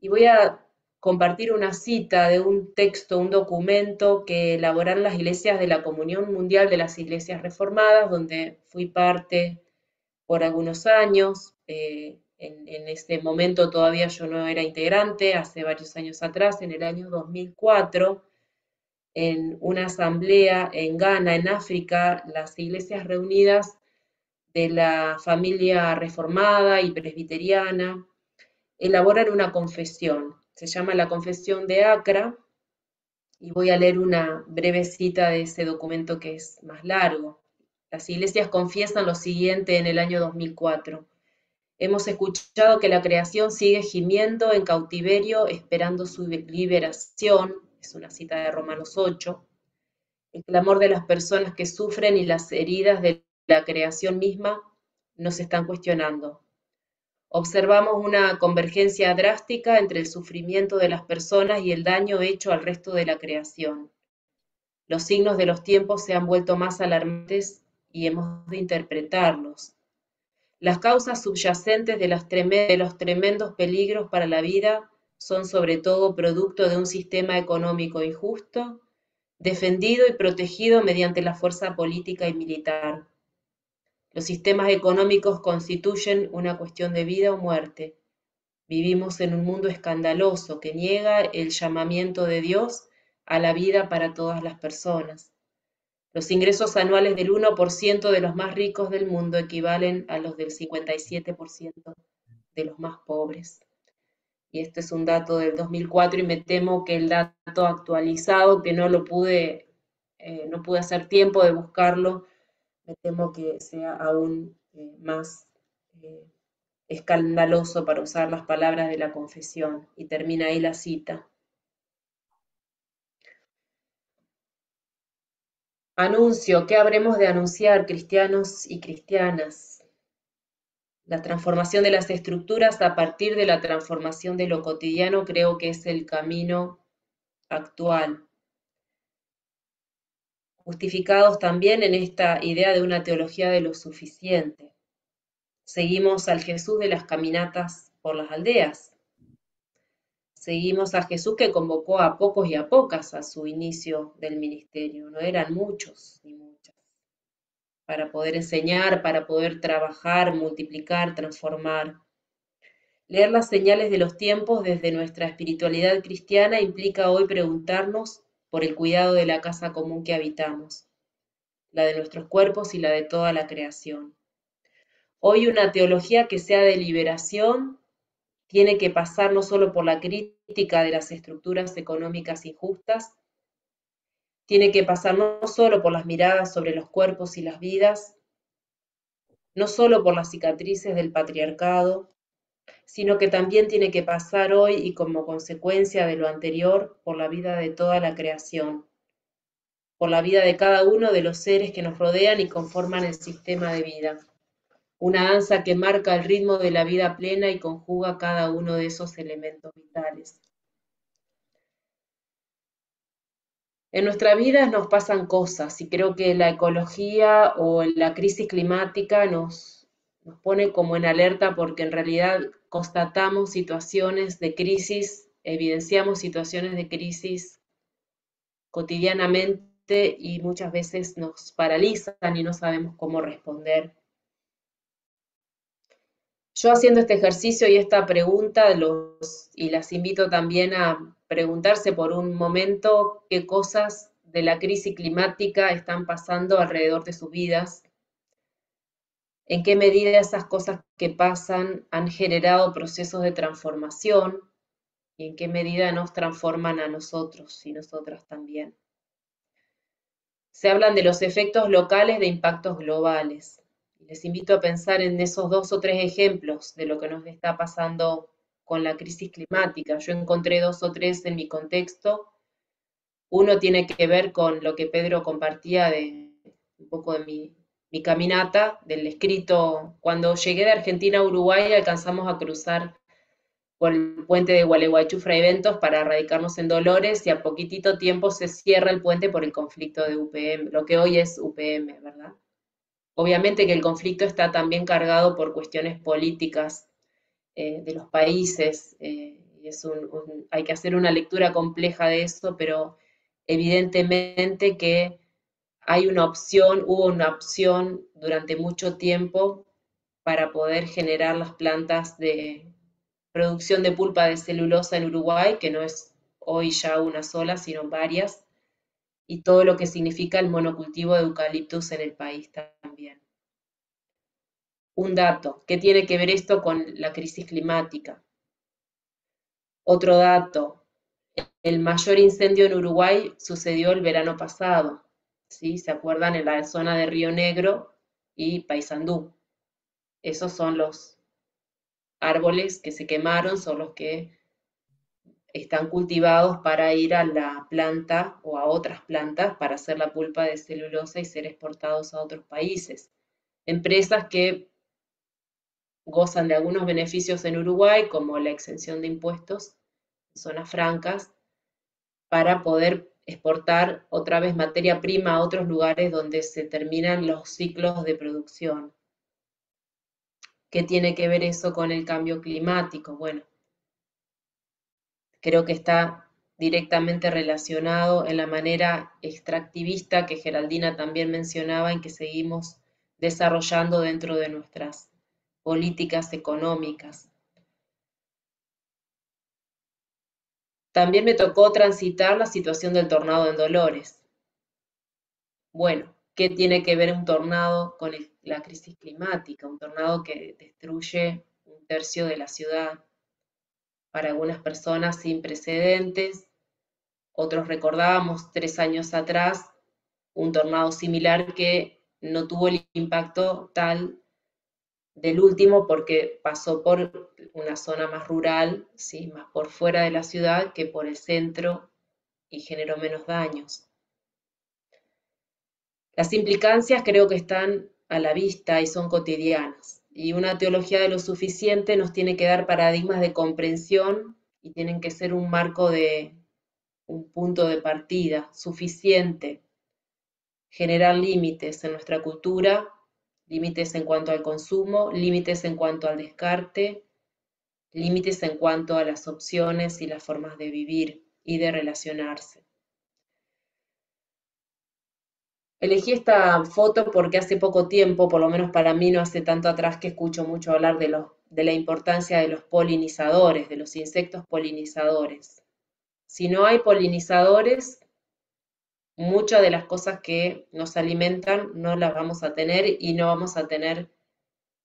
Y voy a compartir una cita de un texto, un documento que elaboraron las iglesias de la Comunión Mundial de las Iglesias Reformadas, donde fui parte por algunos años. En este momento todavía yo no era integrante, hace varios años atrás, en el año 2004, en una asamblea en Ghana, en África, las iglesias reunidas de la familia reformada y presbiteriana elaboran una confesión. Se llama la Confesión de Accra y voy a leer una breve cita de ese documento que es más largo. Las iglesias confiesan lo siguiente en el año 2004. Hemos escuchado que la creación sigue gimiendo en cautiverio esperando su liberación. Es una cita de Romanos 8, el clamor de las personas que sufren y las heridas de la creación misma nos están cuestionando. Observamos una convergencia drástica entre el sufrimiento de las personas y el daño hecho al resto de la creación. Los signos de los tiempos se han vuelto más alarmantes y hemos de interpretarlos. Las causas subyacentes de los tremendos peligros para la vida son sobre todo producto de un sistema económico injusto, defendido y protegido mediante la fuerza política y militar. Los sistemas económicos constituyen una cuestión de vida o muerte. Vivimos en un mundo escandaloso que niega el llamamiento de Dios a la vida para todas las personas. Los ingresos anuales del 1% de los más ricos del mundo equivalen a los del 57% de los más pobres. Y este es un dato del 2004 y me temo que el dato actualizado, que no lo pude, no pude hacer tiempo de buscarlo, me temo que sea aún más escandaloso, para usar las palabras de la confesión. Y termina ahí la cita. Anuncio, ¿qué habremos de anunciar, cristianos y cristianas? La transformación de las estructuras a partir de la transformación de lo cotidiano creo que es el camino actual. Justificados también en esta idea de una teología de lo suficiente. Seguimos al Jesús de las caminatas por las aldeas. Seguimos a Jesús que convocó a pocos y a pocas a su inicio del ministerio. No eran muchos ni muchas. Para poder enseñar, para poder trabajar, multiplicar, transformar. Leer las señales de los tiempos desde nuestra espiritualidad cristiana implica hoy preguntarnos por el cuidado de la casa común que habitamos, la de nuestros cuerpos y la de toda la creación. Hoy una teología que sea de liberación tiene que pasar no solo por la crítica de las estructuras económicas injustas, tiene que pasar no solo por las miradas sobre los cuerpos y las vidas, no solo por las cicatrices del patriarcado, sino que también tiene que pasar hoy y como consecuencia de lo anterior por la vida de toda la creación, por la vida de cada uno de los seres que nos rodean y conforman el sistema de vida. Una danza que marca el ritmo de la vida plena y conjuga cada uno de esos elementos vitales. En nuestra vida nos pasan cosas y creo que la ecología o la crisis climática nos pone como en alerta porque en realidad constatamos situaciones de crisis, evidenciamos situaciones de crisis cotidianamente y muchas veces nos paralizan y no sabemos cómo responder. Yo haciendo este ejercicio y esta pregunta, las invito también a preguntarse por un momento qué cosas de la crisis climática están pasando alrededor de sus vidas, en qué medida esas cosas que pasan han generado procesos de transformación y en qué medida nos transforman a nosotros y nosotras también. Se hablan de los efectos locales de impactos globales. Les invito a pensar en esos 2 o 3 ejemplos de lo que nos está pasando con la crisis climática. Yo encontré 2 o 3 en mi contexto. Uno tiene que ver con lo que Pedro compartía de un poco de mi caminata, del escrito. Cuando llegué de Argentina a Uruguay alcanzamos a cruzar por el puente de Gualeguaychú Fray Bentos para radicarnos en Dolores y a poquitito tiempo se cierra el puente por el conflicto de UPM, lo que hoy es UPM, ¿verdad? Obviamente que el conflicto está también cargado por cuestiones políticas de los países, y es hay que hacer una lectura compleja de eso, pero evidentemente que hay una opción, hubo una opción durante mucho tiempo para poder generar las plantas de producción de pulpa de celulosa en Uruguay, que no es hoy ya una sola, sino varias, y todo lo que significa el monocultivo de eucaliptus en el país también. Un dato, ¿qué tiene que ver esto con la crisis climática? Otro dato, el mayor incendio en Uruguay sucedió el verano pasado, ¿sí? ¿Se acuerdan? En la zona de Río Negro y Paysandú. Esos son los árboles que se quemaron, son los que están cultivados para ir a la planta o a otras plantas para hacer la pulpa de celulosa y ser exportados a otros países. Empresas que gozan de algunos beneficios en Uruguay, como la exención de impuestos, zonas francas, para poder exportar otra vez materia prima a otros lugares donde se terminan los ciclos de producción. ¿Qué tiene que ver eso con el cambio climático? Bueno, creo que está directamente relacionado en la manera extractivista que Geraldina también mencionaba en que seguimos desarrollando dentro de nuestras políticas económicas. También me tocó transitar la situación del tornado en Dolores. Bueno, ¿qué tiene que ver un tornado con la crisis climática? Un tornado que destruye un tercio de la ciudad. Para algunas personas sin precedentes, otros recordábamos 3 años atrás un tornado similar que no tuvo el impacto tal del último porque pasó por una zona más rural, ¿sí?, más por fuera de la ciudad que por el centro y generó menos daños. Las implicancias creo que están a la vista y son cotidianas. Y una teología de lo suficiente nos tiene que dar paradigmas de comprensión y tienen que ser un marco de un punto de partida suficiente. Generar límites en nuestra cultura, límites en cuanto al consumo, límites en cuanto al descarte, límites en cuanto a las opciones y las formas de vivir y de relacionarse. Elegí esta foto porque hace poco tiempo, por lo menos para mí no hace tanto atrás, que escucho mucho hablar de la importancia de los polinizadores, de los insectos polinizadores. Si no hay polinizadores, muchas de las cosas que nos alimentan no las vamos a tener y no vamos a tener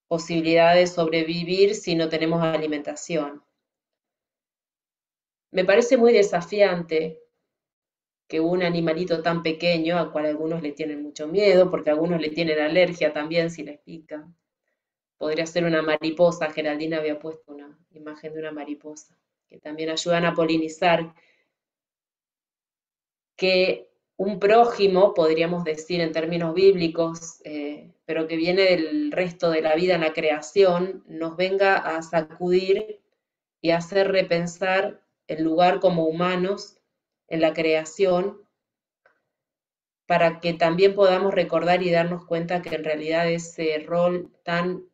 posibilidad de sobrevivir si no tenemos alimentación. Me parece muy desafiante que un animalito tan pequeño, al cual algunos le tienen mucho miedo, porque algunos le tienen alergia también si les pica. Podría ser una mariposa, Geraldina había puesto una imagen de una mariposa, que también ayudan a polinizar. Que un prójimo, podríamos decir en términos bíblicos, pero que viene del resto de la vida en la creación, nos venga a sacudir y a hacer repensar el lugar como humanos, en la creación, para que también podamos recordar y darnos cuenta que en realidad ese rol tan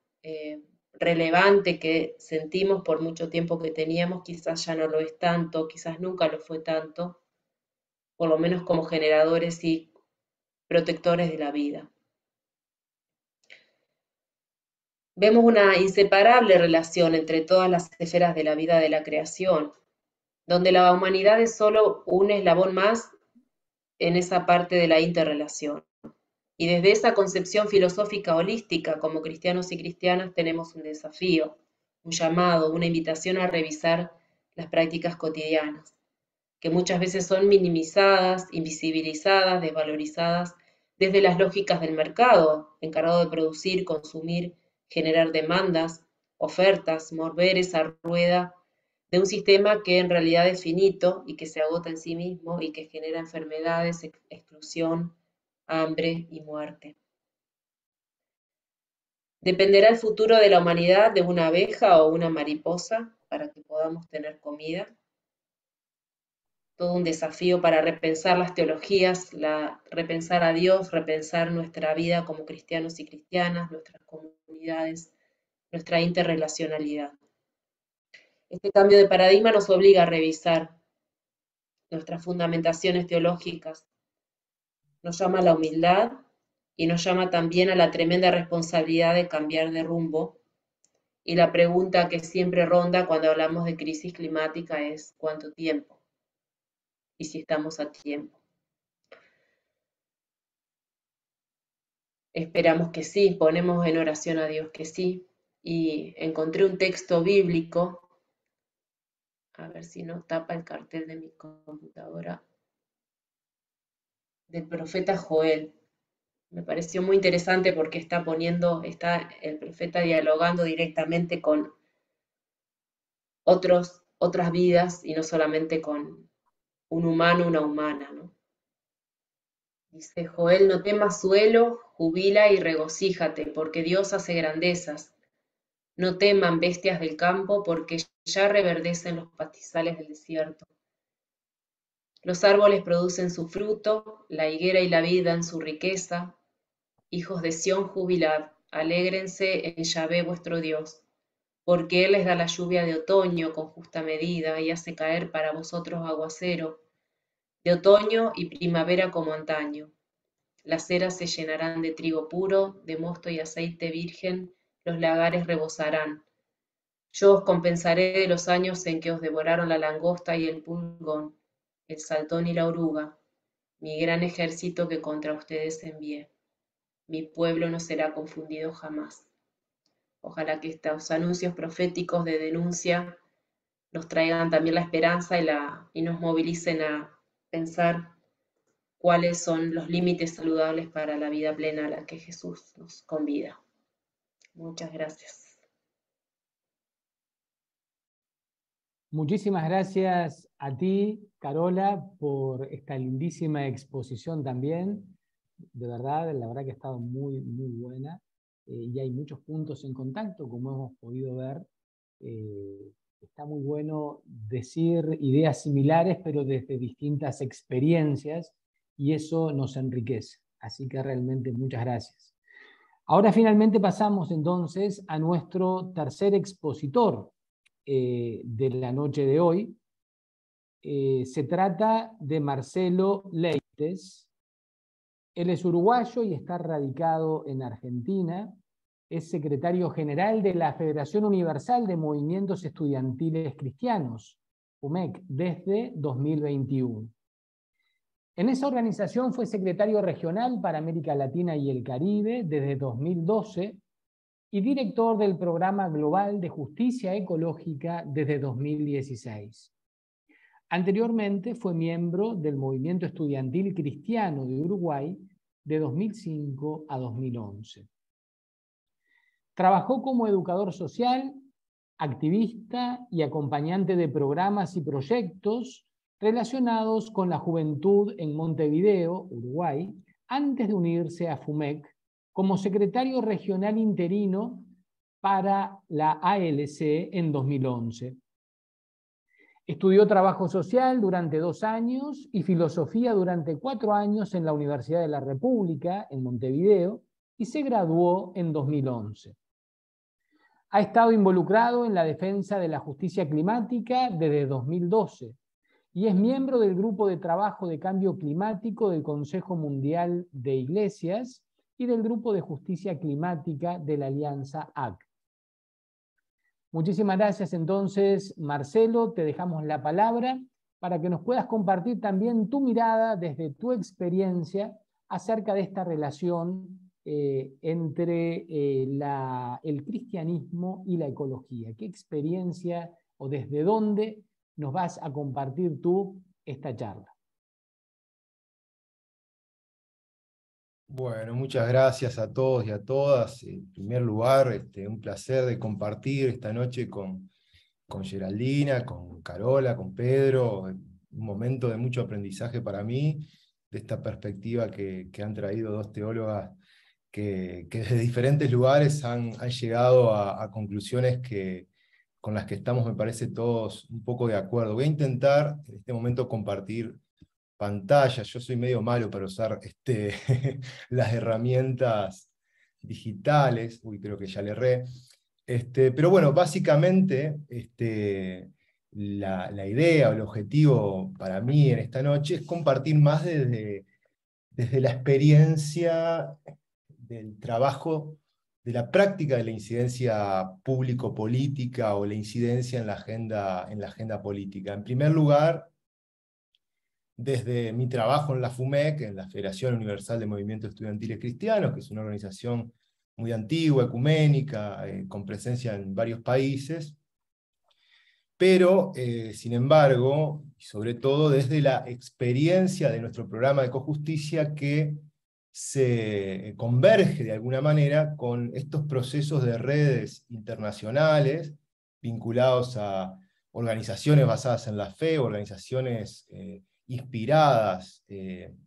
relevante que sentimos por mucho tiempo que teníamos, quizás ya no lo es tanto, quizás nunca lo fue tanto, por lo menos como generadores y protectores de la vida. Vemos una inseparable relación entre todas las esferas de la vida de la creación, donde la humanidad es solo un eslabón más en esa parte de la interrelación. Y desde esa concepción filosófica holística, como cristianos y cristianas, tenemos un desafío, un llamado, una invitación a revisar las prácticas cotidianas, que muchas veces son minimizadas, invisibilizadas, desvalorizadas, desde las lógicas del mercado, encargado de producir, consumir, generar demandas, ofertas, mover esa rueda de un sistema que en realidad es finito y que se agota en sí mismo y que genera enfermedades, exclusión, hambre y muerte. ¿Dependerá el futuro de la humanidad de una abeja o una mariposa para que podamos tener comida? Todo un desafío para repensar las teologías, repensar a Dios, repensar nuestra vida como cristianos y cristianas, nuestras comunidades, nuestra interrelacionalidad. Este cambio de paradigma nos obliga a revisar nuestras fundamentaciones teológicas. Nos llama a la humildad y nos llama también a la tremenda responsabilidad de cambiar de rumbo. Y la pregunta que siempre ronda cuando hablamos de crisis climática es ¿cuánto tiempo? Y si estamos a tiempo. Esperamos que sí, ponemos en oración a Dios que sí. Y encontré un texto bíblico. A ver si no tapa el cartel de mi computadora, del profeta Joel. Me pareció muy interesante porque está el profeta dialogando directamente con otras vidas y no solamente con un humano, una humana, ¿no? Dice Joel, no temas suelo, jubila y regocíjate, porque Dios hace grandezas. No teman bestias del campo, porque ya reverdecen los pastizales del desierto. Los árboles producen su fruto, la higuera y la vid dan su riqueza. Hijos de Sión, jubilad, alégrense en Yahvé vuestro Dios, porque Él les da la lluvia de otoño con justa medida y hace caer para vosotros aguacero, de otoño y primavera como antaño. Las eras se llenarán de trigo puro, de mosto y aceite virgen, los lagares rebosarán. Yo os compensaré de los años en que os devoraron la langosta y el pulgón, el saltón y la oruga, mi gran ejército que contra ustedes envié. Mi pueblo no será confundido jamás. Ojalá que estos anuncios proféticos de denuncia nos traigan también la esperanza y nos movilicen a pensar cuáles son los límites saludables para la vida plena a la que Jesús nos convida. Muchas gracias. Muchísimas gracias a ti, Carola, por esta lindísima exposición también. De verdad, la verdad que ha estado muy, muy buena. Y hay muchos puntos en contacto, como hemos podido ver. Está muy bueno decir ideas similares, pero desde distintas experiencias, y eso nos enriquece. Así que realmente muchas gracias. Ahora finalmente pasamos entonces a nuestro tercer expositor de la noche de hoy. Se trata de Marcelo Leites. Él es uruguayo y está radicado en Argentina. Es secretario general de la Federación Universal de Movimientos Estudiantiles Cristianos, FUMEC, desde 2021. En esa organización fue secretario regional para América Latina y el Caribe desde 2012 y director del Programa Global de Justicia Ecológica desde 2016. Anteriormente fue miembro del Movimiento Estudiantil Cristiano de Uruguay de 2005 a 2011. Trabajó como educador social, activista y acompañante de programas y proyectos relacionados con la juventud en Montevideo, Uruguay, antes de unirse a FUMEC como secretario regional interino para la ALC en 2011. Estudió trabajo social durante 2 años y filosofía durante 4 años en la Universidad de la República, en Montevideo, y se graduó en 2011. Ha estado involucrado en la defensa de la justicia climática desde 2012 y es miembro del Grupo de Trabajo de Cambio Climático del Consejo Mundial de Iglesias y del Grupo de Justicia Climática de la Alianza AC. Muchísimas gracias entonces, Marcelo, te dejamos la palabra para que nos puedas compartir también tu mirada desde tu experiencia acerca de esta relación entre el cristianismo y la ecología. ¿Qué experiencia o desde dónde nos vas a compartir tú esta charla? Bueno, muchas gracias a todos y a todas. En primer lugar, un placer de compartir esta noche con Geraldina, con Carola, con Pedro. Un momento de mucho aprendizaje para mí, de esta perspectiva que han traído dos teólogas que desde diferentes lugares han llegado a conclusiones con las que estamos, me parece, todos un poco de acuerdo. Voy a intentar en este momento compartir pantalla. Yo soy medio malo para usar las herramientas digitales. Uy, creo que ya le erré. Pero bueno, básicamente la idea o el objetivo para mí en esta noche es compartir más desde la experiencia del trabajo, de la práctica de la incidencia público-política o la incidencia en la agenda política. En primer lugar, desde mi trabajo en la FUMEC, en la Federación Universal de Movimientos Estudiantiles Cristianos, que es una organización muy antigua, ecuménica, con presencia en varios países, pero, sin embargo, y sobre todo desde la experiencia de nuestro programa de Ecojusticia, que se converge de alguna manera con estos procesos de redes internacionales vinculados a organizaciones basadas en la fe, organizaciones inspiradas en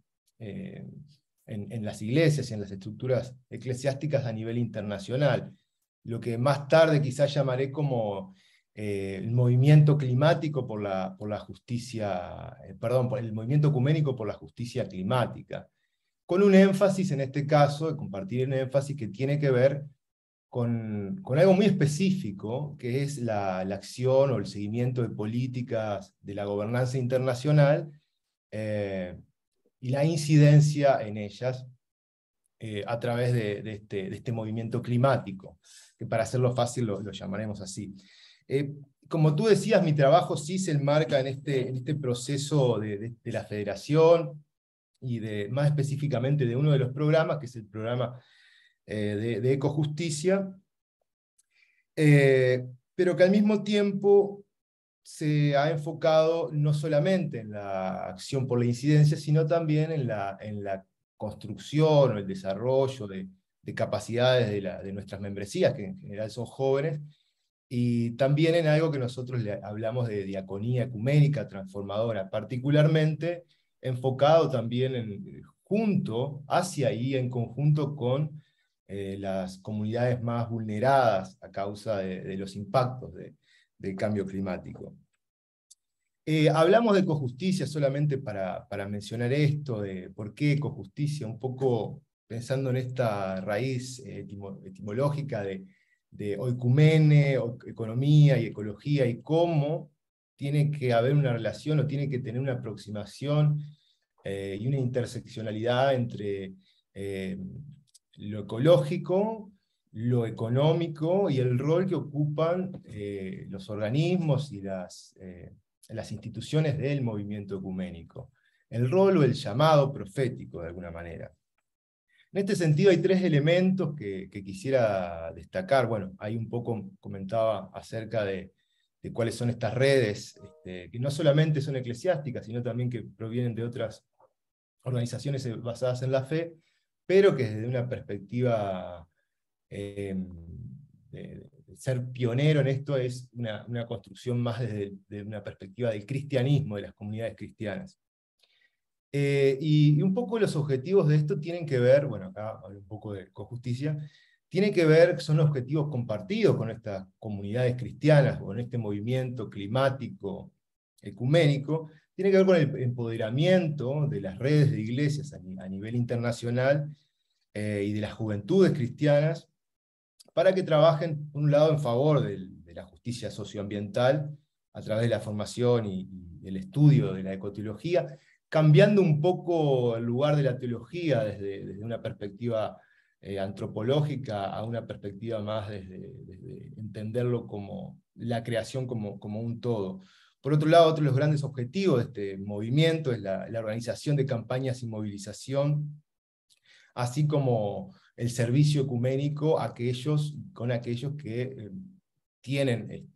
las iglesias y en las estructuras eclesiásticas a nivel internacional. Lo que más tarde quizás llamaré como el movimiento climático por la justicia, perdón, el movimiento ecuménico por la justicia climática, con un énfasis en este caso, compartir un énfasis que tiene que ver con algo muy específico, que es la acción o el seguimiento de políticas de la gobernanza internacional y la incidencia en ellas a través de este movimiento climático, que para hacerlo fácil lo llamaremos así. Como tú decías, mi trabajo sí se enmarca en este proceso de la federación, y más específicamente de uno de los programas, que es el programa de Ecojusticia, pero que al mismo tiempo se ha enfocado no solamente en la acción por la incidencia, sino también en la construcción o el desarrollo de capacidades de nuestras membresías, que en general son jóvenes, y también en algo que nosotros le hablamos de diaconía ecuménica transformadora, particularmente enfocado también en conjunto con las comunidades más vulneradas a causa de los impactos del cambio climático. Hablamos de ecojusticia solamente para mencionar esto, de por qué ecojusticia, un poco pensando en esta raíz etimológica de oikumene, economía y ecología, y cómo tiene que haber una relación o tiene que tener una aproximación y una interseccionalidad entre lo ecológico, lo económico y el rol que ocupan los organismos y las instituciones del movimiento ecuménico. El rol o el llamado profético, de alguna manera. En este sentido hay tres elementos que quisiera destacar. Bueno, ahí un poco comentaba acerca de cuáles son estas redes, que no solamente son eclesiásticas, sino también que provienen de otras organizaciones basadas en la fe, pero que desde una perspectiva de ser pionero en esto es una construcción más desde una perspectiva del cristianismo, de las comunidades cristianas. Y un poco los objetivos de esto tienen que ver, bueno, acá hablo un poco de ecojusticia, tienen que ver, son objetivos compartidos con estas comunidades cristianas, con este movimiento climático ecuménico, tiene que ver con el empoderamiento de las redes de iglesias a nivel internacional y de las juventudes cristianas, para que trabajen, por un lado, en favor de la justicia socioambiental, a través de la formación y el estudio de la ecoteología, cambiando un poco el lugar de la teología desde una perspectiva antropológica a una perspectiva más desde entenderlo como la creación como un todo. Por otro lado, otro de los grandes objetivos de este movimiento es la organización de campañas y movilización, así como el servicio ecuménico con aquellos que tienen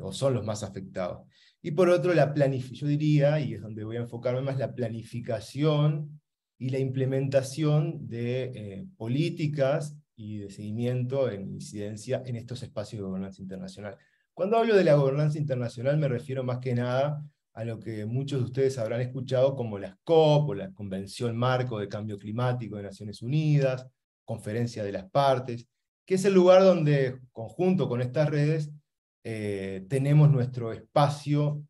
o son los más afectados. Y por otro, yo diría, y es donde voy a enfocarme más, la planificación y la implementación de políticas y de seguimiento en incidencia en estos espacios de gobernanza internacional. Cuando hablo de la gobernanza internacional me refiero más que nada a lo que muchos de ustedes habrán escuchado como las COP, o la Convención Marco de Cambio Climático de Naciones Unidas, Conferencia de las Partes, que es el lugar donde, conjunto con estas redes, tenemos nuestro espacio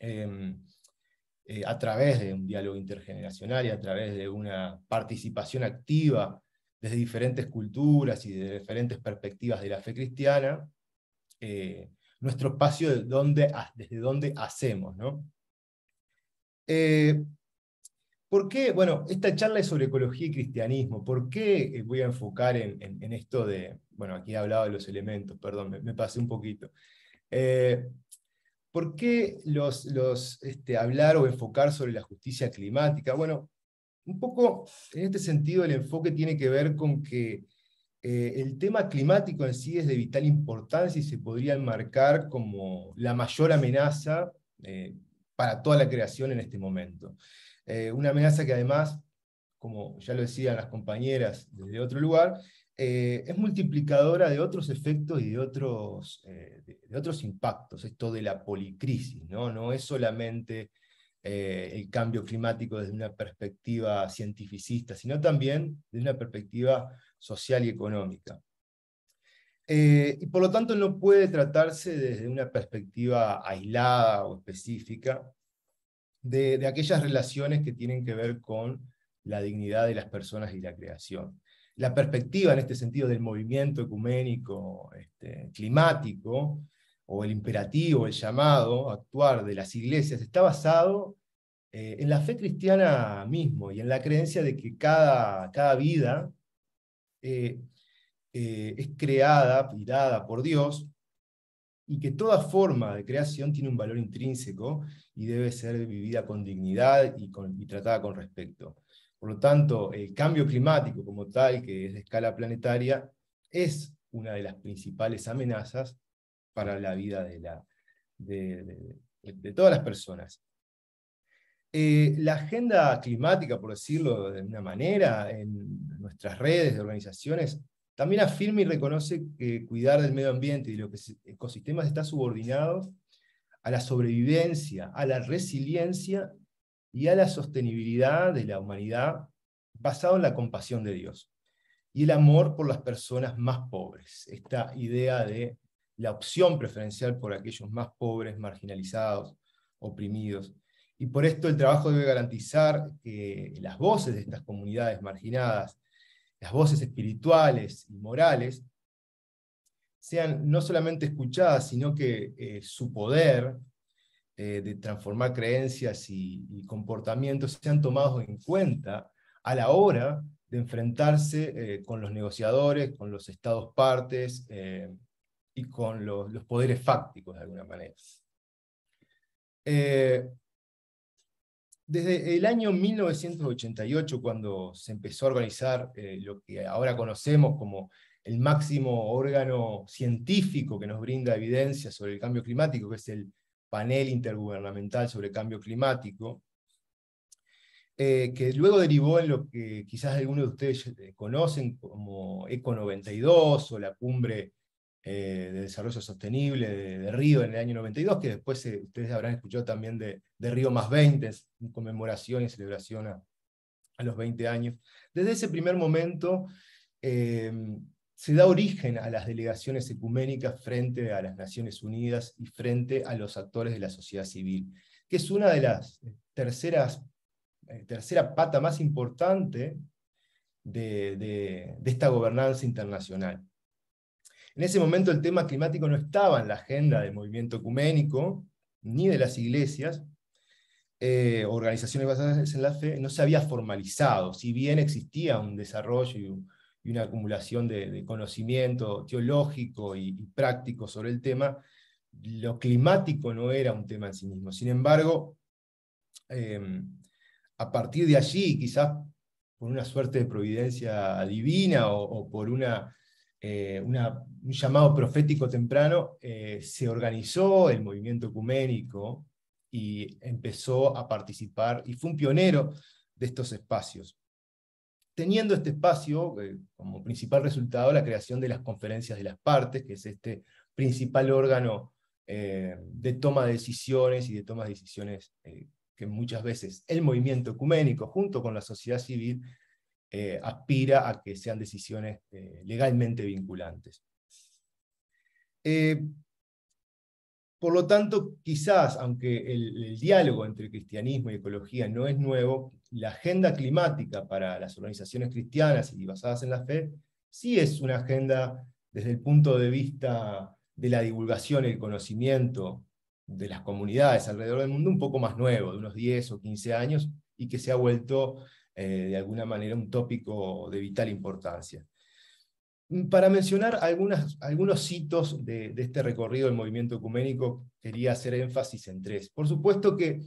a través de un diálogo intergeneracional y a través de una participación activa desde diferentes culturas y de diferentes perspectivas de la fe cristiana, nuestro espacio desde donde hacemos, ¿no? ¿Por qué? Bueno, esta charla es sobre ecología y cristianismo. ¿Por qué voy a enfocar en esto de... Bueno, aquí he hablado de los elementos, perdón, me pasé un poquito. ¿Por qué hablar o enfocar sobre la justicia climática? Bueno, un poco en este sentido el enfoque tiene que ver con que el tema climático en sí es de vital importancia y se podría enmarcar como la mayor amenaza para toda la creación en este momento. Una amenaza que además, como ya lo decían las compañeras desde otro lugar, es multiplicadora de otros efectos y de otros impactos, esto de la policrisis, ¿no? No es solamente el cambio climático desde una perspectiva cientificista, sino también desde una perspectiva social y económica. Y por lo tanto no puede tratarse desde una perspectiva aislada o específica de aquellas relaciones que tienen que ver con la dignidad de las personas y la creación. La perspectiva en este sentido del movimiento ecuménico climático, o el imperativo, el llamado a actuar de las iglesias, está basado en la fe cristiana mismo, y en la creencia de que cada vida es creada y dada por Dios, y que toda forma de creación tiene un valor intrínseco, y debe ser vivida con dignidad y tratada con respeto. Por lo tanto, el cambio climático como tal, que es de escala planetaria, es una de las principales amenazas para la vida de todas las personas. La agenda climática, por decirlo de una manera, en nuestras redes de organizaciones, también afirma y reconoce que cuidar del medio ambiente y de los ecosistemas está subordinado a la sobrevivencia, a la resiliencia y a la sostenibilidad de la humanidad basado en la compasión de Dios y el amor por las personas más pobres. Esta idea de la opción preferencial por aquellos más pobres, marginalizados, oprimidos. Y por esto el trabajo debe garantizar que las voces de estas comunidades marginadas, las voces espirituales y morales, sean no solamente escuchadas, sino que su poder de transformar creencias y comportamientos sean tomados en cuenta a la hora de enfrentarse con los negociadores, con los estados partes y con los poderes fácticos de alguna manera. Desde el año 1988, cuando se empezó a organizar lo que ahora conocemos como el máximo órgano científico que nos brinda evidencia sobre el cambio climático, que es el Panel Intergubernamental sobre Cambio Climático, que luego derivó en lo que quizás algunos de ustedes conocen como Eco 92 o la Cumbre de Desarrollo Sostenible de Río en el año 92, que después ustedes habrán escuchado también de Río Más 20, en conmemoración y celebración a los 20 años. Desde ese primer momento se da origen a las delegaciones ecuménicas frente a las Naciones Unidas y frente a los actores de la sociedad civil, que es una de las tercera pata más importante de esta gobernanza internacional. En ese momento el tema climático no estaba en la agenda del movimiento ecuménico, ni de las iglesias, organizaciones basadas en la fe, no se había formalizado, si bien existía un desarrollo y una acumulación de conocimiento teológico y práctico sobre el tema, lo climático no era un tema en sí mismo. Sin embargo, a partir de allí, quizás por una suerte de providencia divina o por un llamado profético temprano, se organizó el movimiento ecuménico y empezó a participar, y fue un pionero de estos espacios, teniendo este espacio como principal resultado la creación de las Conferencias de las Partes, que es este principal órgano de toma de decisiones y de toma de decisiones que muchas veces el movimiento ecuménico, junto con la sociedad civil, aspira a que sean decisiones legalmente vinculantes. Por lo tanto, quizás, aunque el diálogo entre cristianismo y ecología no es nuevo, la agenda climática para las organizaciones cristianas y basadas en la fe, sí es una agenda desde el punto de vista de la divulgación y el conocimiento de las comunidades alrededor del mundo, un poco más nuevo, de unos 10 o 15 años, y que se ha vuelto de alguna manera un tópico de vital importancia. Para mencionar algunos hitos de este recorrido del movimiento ecuménico, quería hacer énfasis en tres. Por supuesto que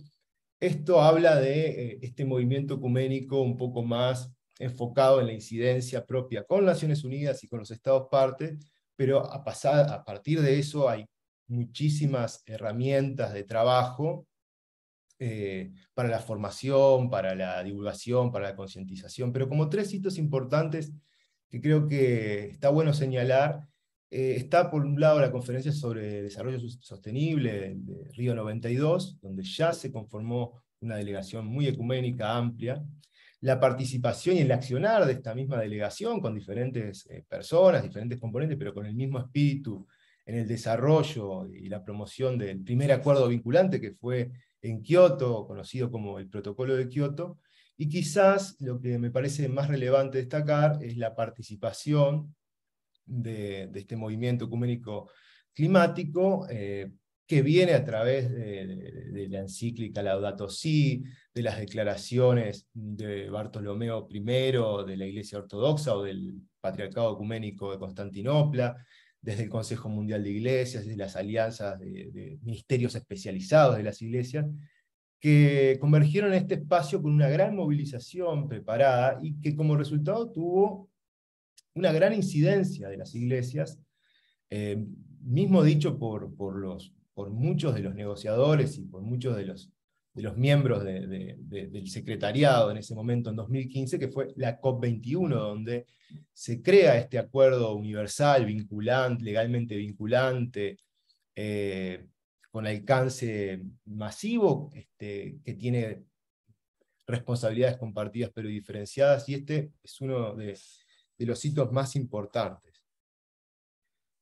esto habla de este movimiento ecuménico un poco más enfocado en la incidencia propia con Naciones Unidas y con los Estados partes, pero a partir de eso hay muchísimas herramientas de trabajo para la formación, para la divulgación, para la concientización, pero como tres hitos importantes que creo que está bueno señalar, está por un lado la Conferencia sobre Desarrollo Sostenible de Río 92, donde ya se conformó una delegación muy ecuménica, amplia, la participación y el accionar de esta misma delegación con diferentes personas, diferentes componentes, pero con el mismo espíritu en el desarrollo y la promoción del primer acuerdo vinculante que fue en Kioto, conocido como el Protocolo de Kioto, y quizás lo que me parece más relevante destacar es la participación de este movimiento ecuménico climático que viene a través de la encíclica Laudato Si, de las declaraciones de Bartolomeo I, de la Iglesia Ortodoxa o del Patriarcado Ecuménico de Constantinopla, desde el Consejo Mundial de Iglesias, desde las alianzas de ministerios especializados de las iglesias, que convergieron en este espacio con una gran movilización preparada y que como resultado tuvo una gran incidencia de las iglesias, mismo dicho por muchos de los negociadores y por muchos de los miembros del secretariado en ese momento, en 2015, que fue la COP21, donde se crea este acuerdo universal, vinculante, legalmente vinculante, con alcance masivo, que tiene responsabilidades compartidas pero diferenciadas, y este es uno de los hitos más importantes.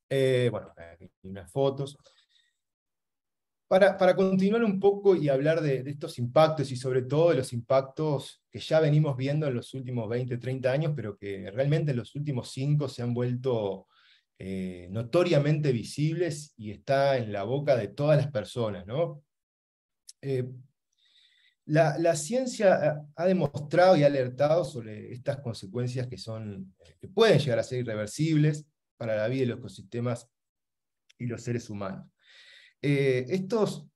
Bueno, aquí hay unas fotos. Para continuar un poco y hablar de estos impactos, y sobre todo de los impactos que ya venimos viendo en los últimos 20, 30 años, pero que realmente en los últimos 5 se han vuelto notoriamente visibles y está en la boca de todas las personas, ¿no? La ciencia ha demostrado y ha alertado sobre estas consecuencias que pueden llegar a ser irreversibles para la vida de los ecosistemas y los seres humanos. Estos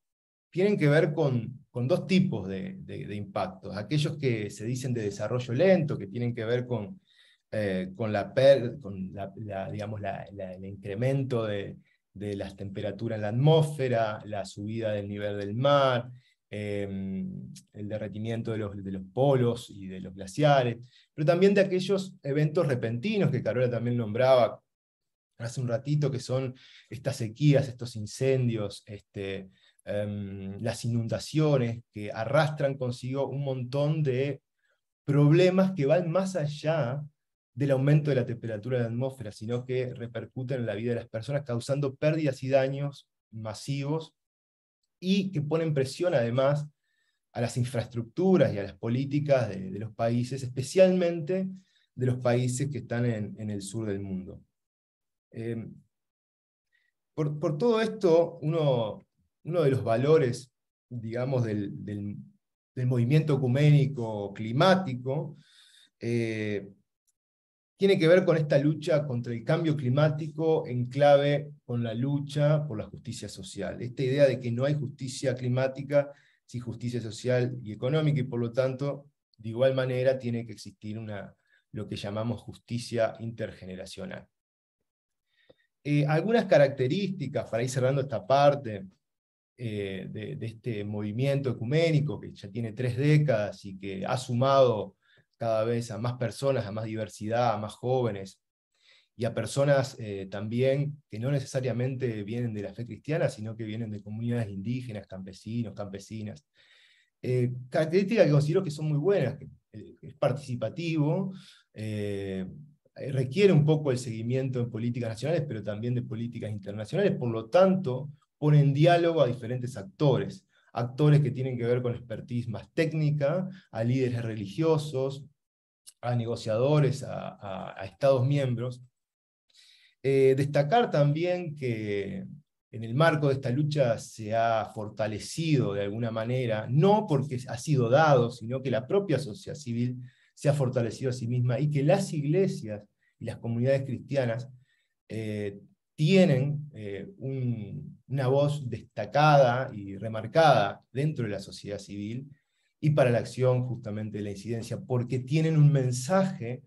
tienen que ver con dos tipos de impactos. Aquellos que se dicen de desarrollo lento, que tienen que ver con el incremento de las temperaturas en la atmósfera, la subida del nivel del mar, el derretimiento de los polos y de los glaciares, pero también de aquellos eventos repentinos que Carola también nombraba hace un ratito, que son estas sequías, estos incendios, las inundaciones, que arrastran consigo un montón de problemas que van más allá del aumento de la temperatura de la atmósfera, sino que repercuten en la vida de las personas, causando pérdidas y daños masivos, y que ponen presión además a las infraestructuras y a las políticas de los países, especialmente de los países que están en el sur del mundo. Por todo esto, uno de los valores, digamos, del movimiento ecuménico climático tiene que ver con esta lucha contra el cambio climático en clave con la lucha por la justicia social. Esta idea de que no hay justicia climática sin justicia social y económica, y por lo tanto, de igual manera, tiene que existir lo que llamamos justicia intergeneracional. Algunas características, para ir cerrando esta parte de este movimiento ecuménico, que ya tiene 3 décadas y que ha sumado cada vez a más personas, a más diversidad, a más jóvenes, y a personas también que no necesariamente vienen de la fe cristiana, sino que vienen de comunidades indígenas, campesinos, campesinas. Características que considero que son muy buenas, que es participativo, requiere un poco el seguimiento en políticas nacionales, pero también de políticas internacionales, por lo tanto, pone en diálogo a diferentes actores que tienen que ver con expertise más técnica, a líderes religiosos, a negociadores, a Estados miembros. Destacar también que en el marco de esta lucha se ha fortalecido de alguna manera, no porque ha sido dado, sino que la propia sociedad civil se ha fortalecido a sí misma, y que las iglesias y las comunidades cristianas tienen una voz destacada y remarcada dentro de la sociedad civil y para la acción justamente de la incidencia, porque tienen un mensaje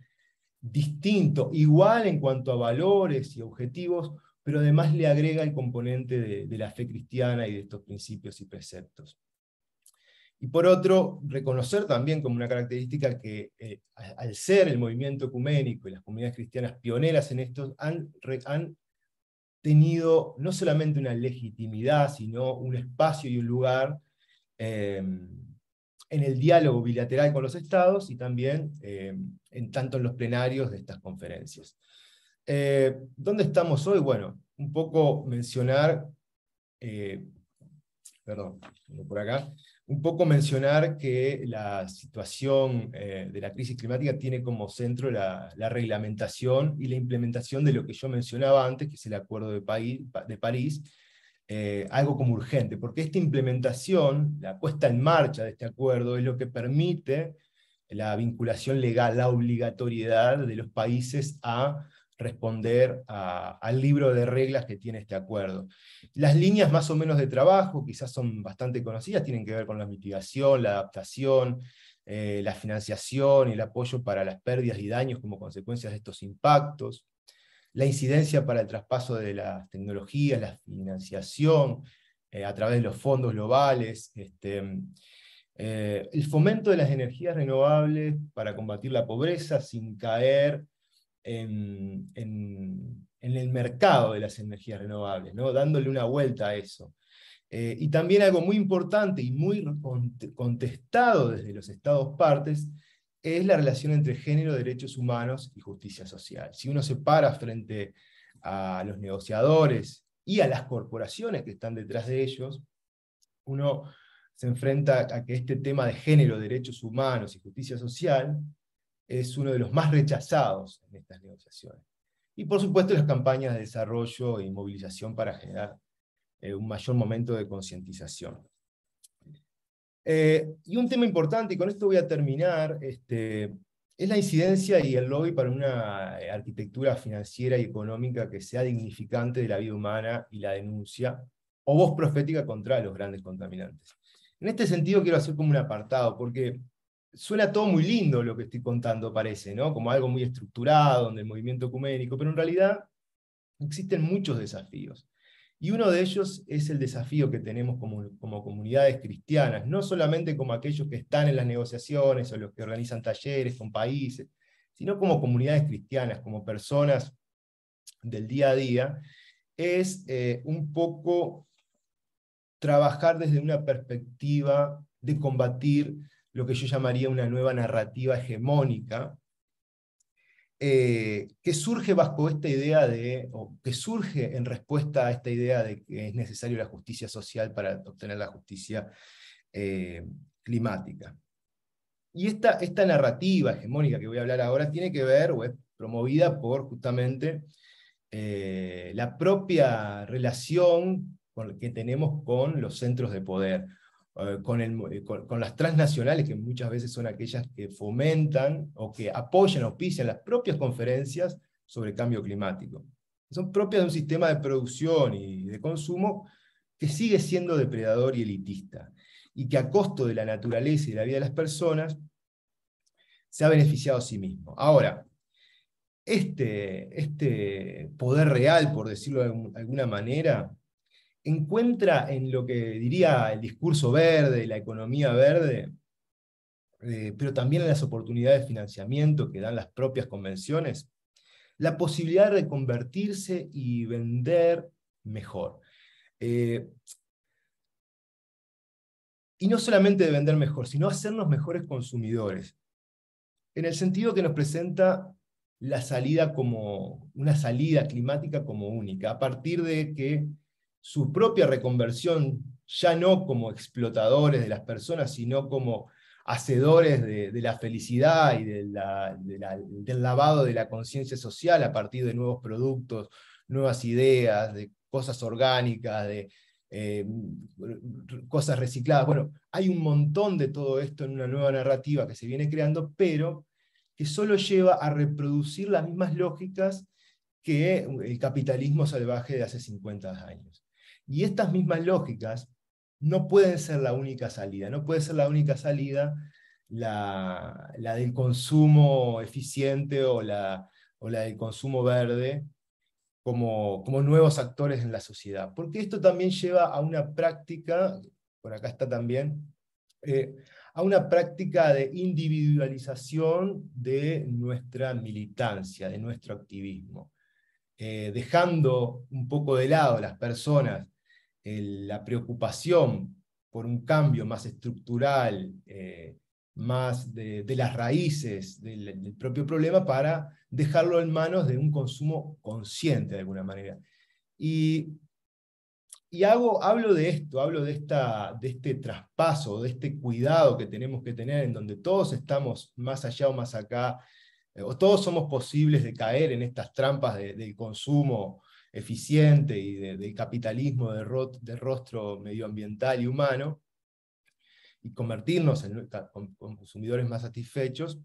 distinto, igual en cuanto a valores y objetivos, pero además le agrega el componente de la fe cristiana y de estos principios y preceptos. Y por otro, reconocer también como una característica que al ser el movimiento ecuménico y las comunidades cristianas pioneras en esto, han tenido no solamente una legitimidad, sino un espacio y un lugar en el diálogo bilateral con los estados, y también tanto en los plenarios de estas conferencias. ¿Dónde estamos hoy? Bueno, un poco mencionar, que la situación de la crisis climática tiene como centro la reglamentación y la implementación de lo que yo mencionaba antes, que es el Acuerdo de París, algo como urgente, porque esta implementación, la puesta en marcha de este acuerdo, es lo que permite la vinculación legal, la obligatoriedad de los países a responder al libro de reglas que tiene este acuerdo. Las líneas más o menos de trabajo quizás son bastante conocidas, tienen que ver con la mitigación, la adaptación, la financiación y el apoyo para las pérdidas y daños como consecuencia de estos impactos, la incidencia para el traspaso de las tecnologías, la financiación a través de los fondos globales, el fomento de las energías renovables para combatir la pobreza sin caer en el mercado de las energías renovables, ¿no? Dándole una vuelta a eso. Y también algo muy importante y muy contestado desde los Estados partes es la relación entre género, derechos humanos y justicia social. Si uno se para frente a los negociadores y a las corporaciones que están detrás de ellos, uno se enfrenta a que este tema de género, derechos humanos y justicia social es uno de los más rechazados en estas negociaciones. Y por supuesto las campañas de desarrollo y movilización para generar un mayor momento de concientización. Y un tema importante, y con esto voy a terminar, es la incidencia y el lobby para una arquitectura financiera y económica que sea dignificante de la vida humana y la denuncia, o voz profética contra los grandes contaminantes. En este sentido quiero hacer como un apartado, porque suena todo muy lindo lo que estoy contando, parece, ¿no? Como algo muy estructurado, donde el movimiento ecuménico, pero en realidad existen muchos desafíos. Y uno de ellos es el desafío que tenemos como comunidades cristianas, no solamente como aquellos que están en las negociaciones o los que organizan talleres con países, sino como comunidades cristianas, como personas del día a día, es un poco trabajar desde una perspectiva de combatir lo que yo llamaría una nueva narrativa hegemónica, que surge bajo esta idea de, o que surge en respuesta a esta idea de que es necesaria la justicia social para obtener la justicia climática. Y esta narrativa hegemónica que voy a hablar ahora tiene que ver, o es promovida por justamente la propia relación que tenemos con los centros de poder, con las transnacionales, que muchas veces son aquellas que fomentan o que apoyan, auspician las propias conferencias sobre cambio climático. Son propias de un sistema de producción y de consumo que sigue siendo depredador y elitista, y que a costo de la naturaleza y de la vida de las personas se ha beneficiado a sí mismo. Ahora, este poder real, por decirlo de alguna manera, encuentra en lo que diría el discurso verde, la economía verde, pero también en las oportunidades de financiamiento que dan las propias convenciones, la posibilidad de reconvertirse y vender mejor. Y no solamente de vender mejor, sino hacernos mejores consumidores, en el sentido que nos presenta la salida como una salida climática como única, a partir de que su propia reconversión, ya no como explotadores de las personas, sino como hacedores de la felicidad y del lavado de la conciencia social a partir de nuevos productos, nuevas ideas, de cosas orgánicas, de cosas recicladas. Bueno, hay un montón de todo esto en una nueva narrativa que se viene creando, pero que solo lleva a reproducir las mismas lógicas que el capitalismo salvaje de hace 50 años. Y estas mismas lógicas no pueden ser la única salida, no puede ser la única salida la del consumo eficiente o la del consumo verde como nuevos actores en la sociedad. Porque esto también lleva a una práctica, por acá está también, a una práctica de individualización de nuestra militancia, de nuestro activismo, dejando un poco de lado las personas la preocupación por un cambio más estructural, más de las raíces del propio problema, para dejarlo en manos de un consumo consciente de alguna manera. Y hablo de esto, hablo de este traspaso, de este cuidado que tenemos que tener, en donde todos estamos más allá o más acá, o todos somos posibles de caer en estas trampas del consumo eficiente y del capitalismo de rostro medioambiental y humano, y convertirnos en consumidores más satisfechos,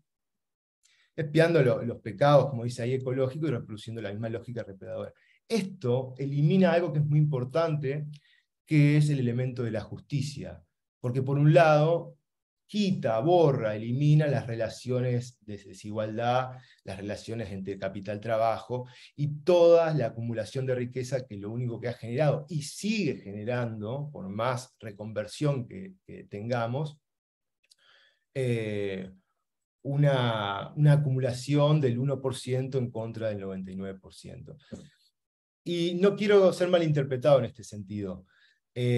espiando los pecados, como dice ahí, ecológicos, y reproduciendo la misma lógica depredadora. Esto elimina algo que es muy importante, que es el elemento de la justicia, porque por un lado quita, borra, elimina las relaciones de desigualdad, las relaciones entre capital-trabajo y toda la acumulación de riqueza que lo único que ha generado y sigue generando, por más reconversión que tengamos, una acumulación del 1% en contra del 99%. Y no quiero ser malinterpretado en este sentido.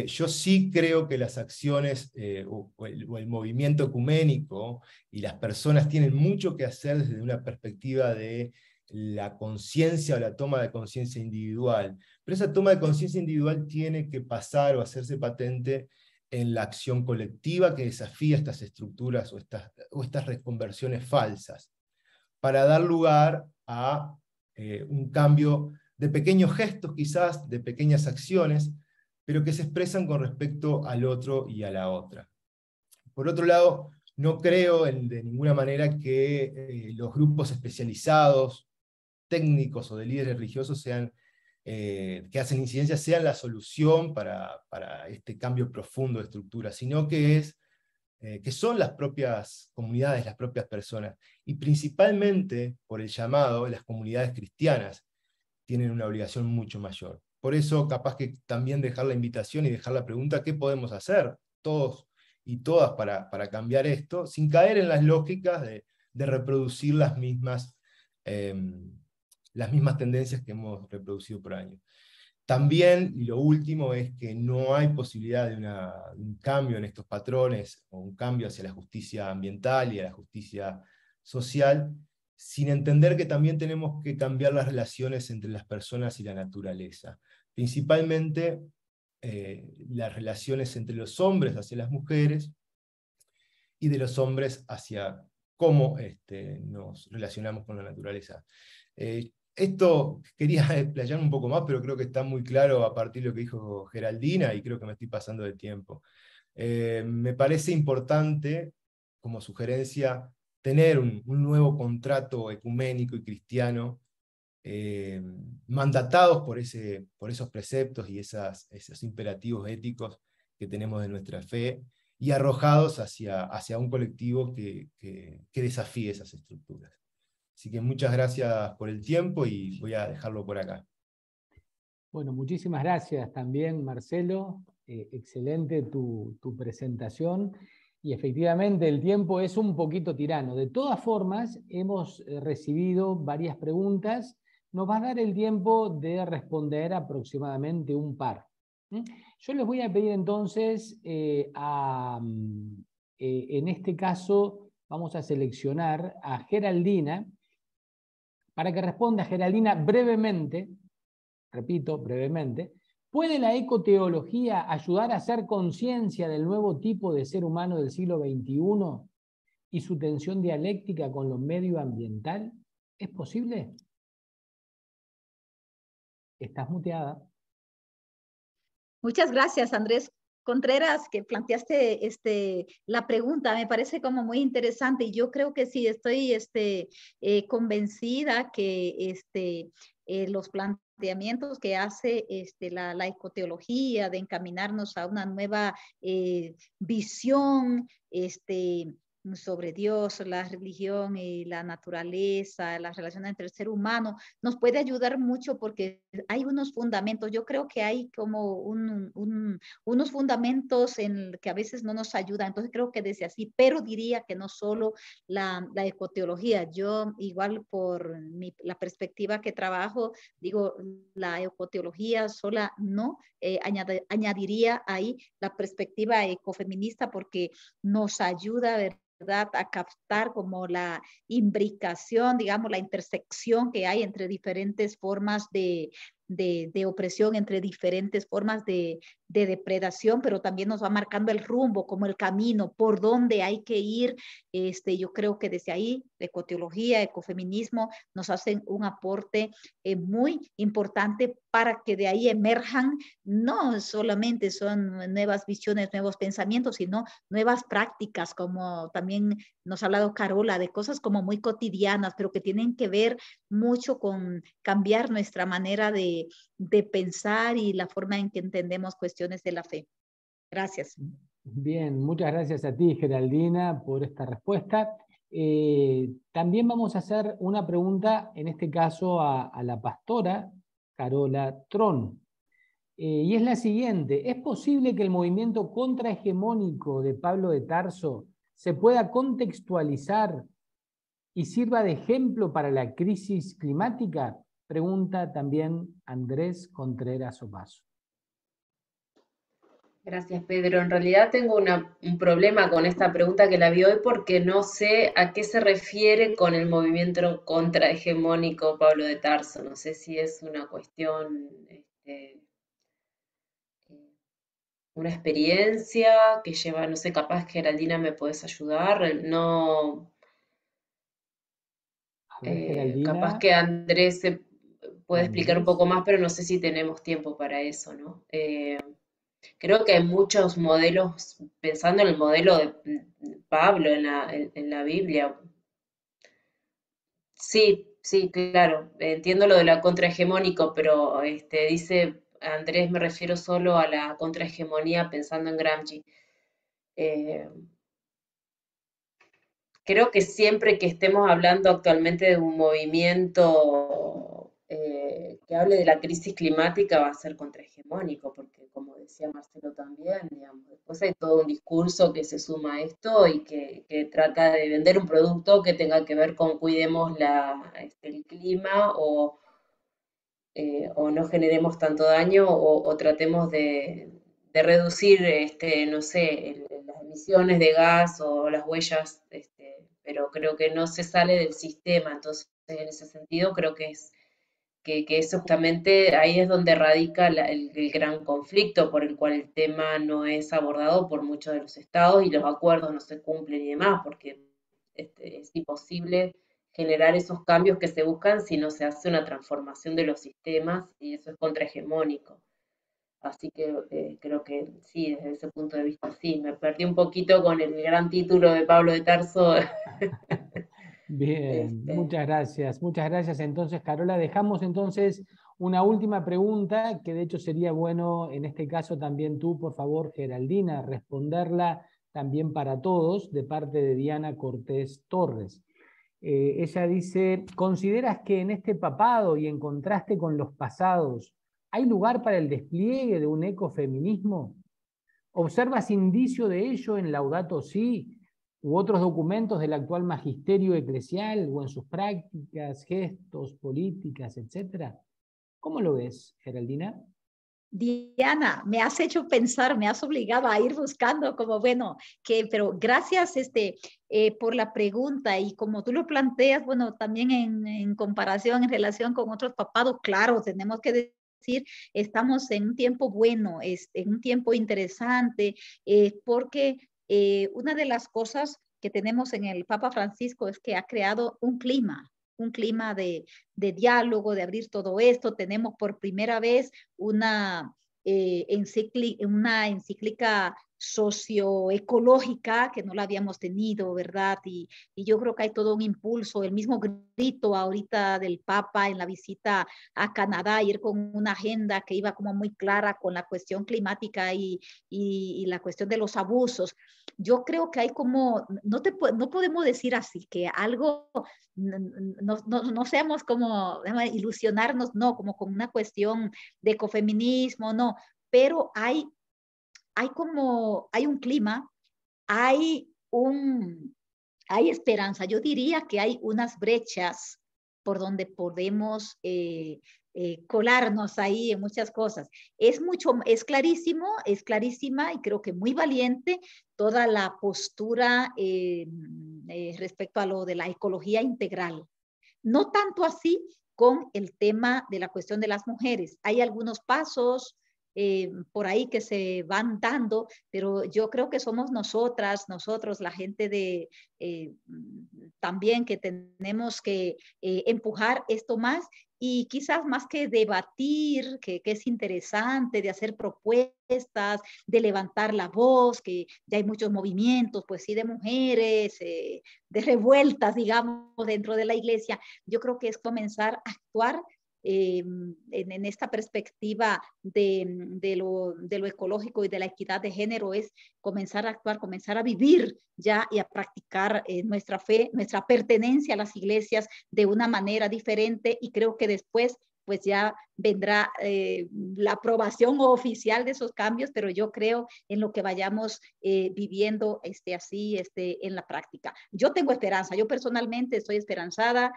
Yo sí creo que las acciones o el movimiento ecuménico y las personas tienen mucho que hacer desde una perspectiva de la conciencia o la toma de conciencia individual, pero esa toma de conciencia individual tiene que pasar o hacerse patente en la acción colectiva que desafía estas estructuras o estas reconversiones falsas, para dar lugar a un cambio de pequeños gestos quizás, de pequeñas acciones, pero que se expresan con respecto al otro y a la otra. Por otro lado, no creo de ninguna manera que los grupos especializados, técnicos o de líderes religiosos sean, que hacen incidencia sean la solución para este cambio profundo de estructura, sino que, son las propias comunidades, las propias personas, y principalmente, por el llamado, las comunidades cristianas tienen una obligación mucho mayor. Por eso, capaz que también dejar la invitación y dejar la pregunta, ¿qué podemos hacer todos y todas para cambiar esto? Sin caer en las lógicas de reproducir las mismas tendencias que hemos reproducido por años. También, y lo último, es que no hay posibilidad de un cambio en estos patrones, o un cambio hacia la justicia ambiental y a la justicia social, sin entender que también tenemos que cambiar las relaciones entre las personas y la naturaleza. Principalmente las relaciones entre los hombres hacia las mujeres y de los hombres hacia cómo nos relacionamos con la naturaleza. Esto quería explayar un poco más, pero creo que está muy claro a partir de lo que dijo Geraldina y creo que me estoy pasando de tiempo. Me parece importante, como sugerencia, tener un nuevo contrato ecuménico y cristiano, mandatados por esos preceptos y esos imperativos éticos que tenemos de nuestra fe, y arrojados hacia un colectivo que desafíe esas estructuras. Así que muchas gracias por el tiempo y voy a dejarlo por acá. Bueno, muchísimas gracias también, Marcelo. Excelente tu presentación. Y efectivamente el tiempo es un poquito tirano. De todas formas, hemos recibido varias preguntas. Nos va a dar el tiempo de responder aproximadamente un par. Yo les voy a pedir entonces, en este caso, vamos a seleccionar a Geraldina, para que responda Geraldina brevemente, repito, brevemente. ¿Puede la ecoteología ayudar a hacer conciencia del nuevo tipo de ser humano del siglo XXI y su tensión dialéctica con lo medioambiental? ¿Es posible? Estás muteada. Muchas gracias, Andrés Contreras, que planteaste la pregunta. Me parece como muy interesante y yo creo que sí, estoy convencida que los planteamientos que hace la ecoteología de encaminarnos a una nueva visión sobre Dios, la religión y la naturaleza, las relaciones entre el ser humano, nos puede ayudar mucho porque hay unos fundamentos. Yo creo que hay como unos fundamentos en que a veces no nos ayudan, entonces creo que desde así, pero diría que no solo la ecoteología. Yo igual por la perspectiva que trabajo, digo, la ecoteología sola no, añadiría ahí la perspectiva ecofeminista porque nos ayuda a ver, a captar como la imbricación, digamos, la intersección que hay entre diferentes formas de opresión, entre diferentes formas de depredación, pero también nos va marcando el rumbo, como el camino, por dónde hay que ir. Yo creo que desde ahí, ecoteología, ecofeminismo, nos hacen un aporte muy importante para que de ahí emerjan, no solamente son nuevas visiones, nuevos pensamientos, sino nuevas prácticas, como también nos ha hablado Carola, de cosas como muy cotidianas, pero que tienen que ver mucho con cambiar nuestra manera de pensar y la forma en que entendemos cuestiones de la fe. Gracias. Bien, muchas gracias a ti, Geraldina, por esta respuesta. También vamos a hacer una pregunta, en este caso a la pastora Carola Tron, y es la siguiente: ¿es posible que el movimiento contrahegemónico de Pablo de Tarso se pueda contextualizar y sirva de ejemplo para la crisis climática? Pregunta también Andrés Contreras Opaso. Gracias, Pedro. En realidad tengo un problema con esta pregunta que la vi hoy porque no sé a qué se refiere con el movimiento contrahegemónico Pablo de Tarso. No sé si es una cuestión, una experiencia que lleva, no sé, capaz Geraldina me puedes ayudar. No, capaz que Andrés se puede explicar un poco más, pero no sé si tenemos tiempo para eso, ¿no? Creo que hay muchos modelos, pensando en el modelo de Pablo en la Biblia. Sí, claro, entiendo lo de la contrahegemónico, pero dice Andrés, me refiero solo a la contrahegemonía pensando en Gramsci. Creo que siempre que estemos hablando actualmente de un movimiento que hable de la crisis climática va a ser contrahegemónico, porque como decía Marcelo también, digamos, después hay todo un discurso que se suma a esto y que trata de vender un producto que tenga que ver con cuidemos el clima o no generemos tanto daño o tratemos de reducir, no sé, las emisiones de gas o las huellas, pero creo que no se sale del sistema. Entonces, en ese sentido creo que es que eso justamente ahí es donde radica el gran conflicto por el cual el tema no es abordado por muchos de los estados y los acuerdos no se cumplen y demás, porque es imposible generar esos cambios que se buscan si no se hace una transformación de los sistemas, y eso es contrahegemónico. Así que creo que sí, desde ese punto de vista sí, me perdí un poquito con el gran título de Pablo de Tarso. Bien, muchas gracias. Muchas gracias entonces, Carola. Dejamos entonces una última pregunta, que de hecho sería bueno, en este caso también tú, por favor, Geraldina, responderla también para todos, de parte de Diana Cortés Torres. Ella dice: ¿consideras que en este papado y en contraste con los pasados hay lugar para el despliegue de un ecofeminismo? ¿Observas indicio de ello en Laudato Si u otros documentos del actual magisterio eclesial, o en sus prácticas, gestos, políticas, etcétera? ¿Cómo lo ves, Geraldina? Diana, me has hecho pensar, me has obligado a ir buscando como, bueno, pero gracias por la pregunta, y como tú lo planteas, bueno, también en comparación, en relación con otros papados, claro, tenemos que decir, estamos en un tiempo bueno, en un tiempo interesante, porque una de las cosas que tenemos en el Papa Francisco es que ha creado un clima de diálogo, de abrir todo esto. Tenemos por primera vez una encíclica socioecológica que no la habíamos tenido, ¿verdad? Y yo creo que hay todo un impulso, el mismo grito ahorita del Papa en la visita a Canadá, ir con una agenda que iba como muy clara con la cuestión climática y la cuestión de los abusos. Yo creo que hay como, no podemos decir así, que algo, no seamos como, ilusionarnos, no, como con una cuestión de ecofeminismo, no, pero hay un clima, hay esperanza. Yo diría que hay unas brechas por donde podemos colarnos ahí en muchas cosas. Es clarísimo, es clarísima, y creo que muy valiente toda la postura respecto a lo de la ecología integral. No tanto así con el tema de la cuestión de las mujeres. Hay algunos pasos por ahí que se van dando, pero yo creo que somos nosotros, la gente también que tenemos que empujar esto más, y quizás más que debatir, que es interesante, de hacer propuestas, de levantar la voz, que ya hay muchos movimientos, pues sí, de mujeres, de revueltas, digamos, dentro de la iglesia. Yo creo que es comenzar a actuar en esta perspectiva de lo ecológico y de la equidad de género es comenzar a actuar, comenzar a vivir ya y a practicar nuestra fe, nuestra pertenencia a las iglesias de una manera diferente, y creo que después pues ya vendrá la aprobación oficial de esos cambios, pero yo creo en lo que vayamos viviendo en la práctica. Yo tengo esperanza, yo personalmente estoy esperanzada,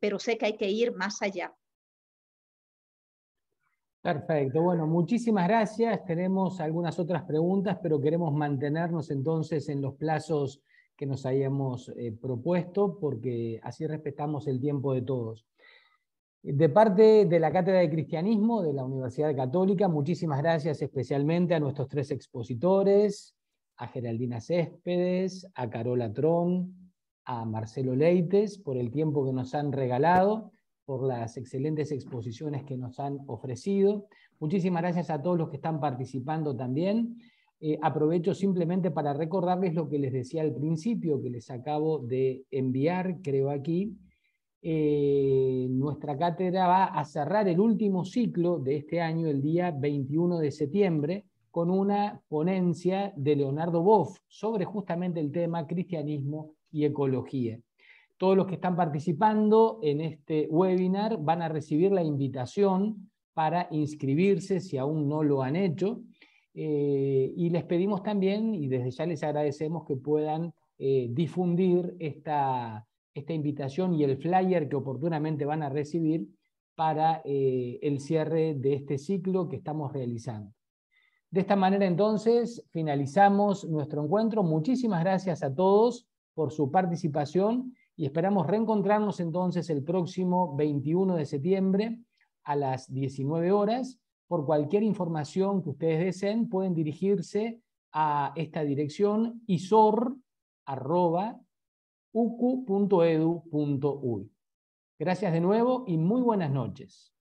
pero sé que hay que ir más allá. Perfecto, bueno, muchísimas gracias. Tenemos algunas otras preguntas, pero queremos mantenernos entonces en los plazos que nos hayamos propuesto, porque así respetamos el tiempo de todos. De parte de la Cátedra de Cristianismo de la Universidad Católica, muchísimas gracias especialmente a nuestros tres expositores, a Geraldina Céspedes, a Carola Tron, a Marcelo Leites, por el tiempo que nos han regalado, por las excelentes exposiciones que nos han ofrecido. Muchísimas gracias a todos los que están participando también. Aprovecho simplemente para recordarles lo que les decía al principio, que les acabo de enviar, creo aquí. Nuestra cátedra va a cerrar el último ciclo de este año, el día 21 de septiembre, con una ponencia de Leonardo Boff sobre justamente el tema cristianismo y ecología. Todos los que están participando en este webinar van a recibir la invitación para inscribirse si aún no lo han hecho, y les pedimos también, y desde ya les agradecemos, que puedan difundir esta invitación y el flyer que oportunamente van a recibir para el cierre de este ciclo que estamos realizando. De esta manera entonces finalizamos nuestro encuentro. Muchísimas gracias a todos por su participación y esperamos reencontrarnos entonces el próximo 21 de septiembre a las 19 horas. Por cualquier información que ustedes deseen pueden dirigirse a esta dirección isor@ucu.edu.uy. Gracias de nuevo y muy buenas noches.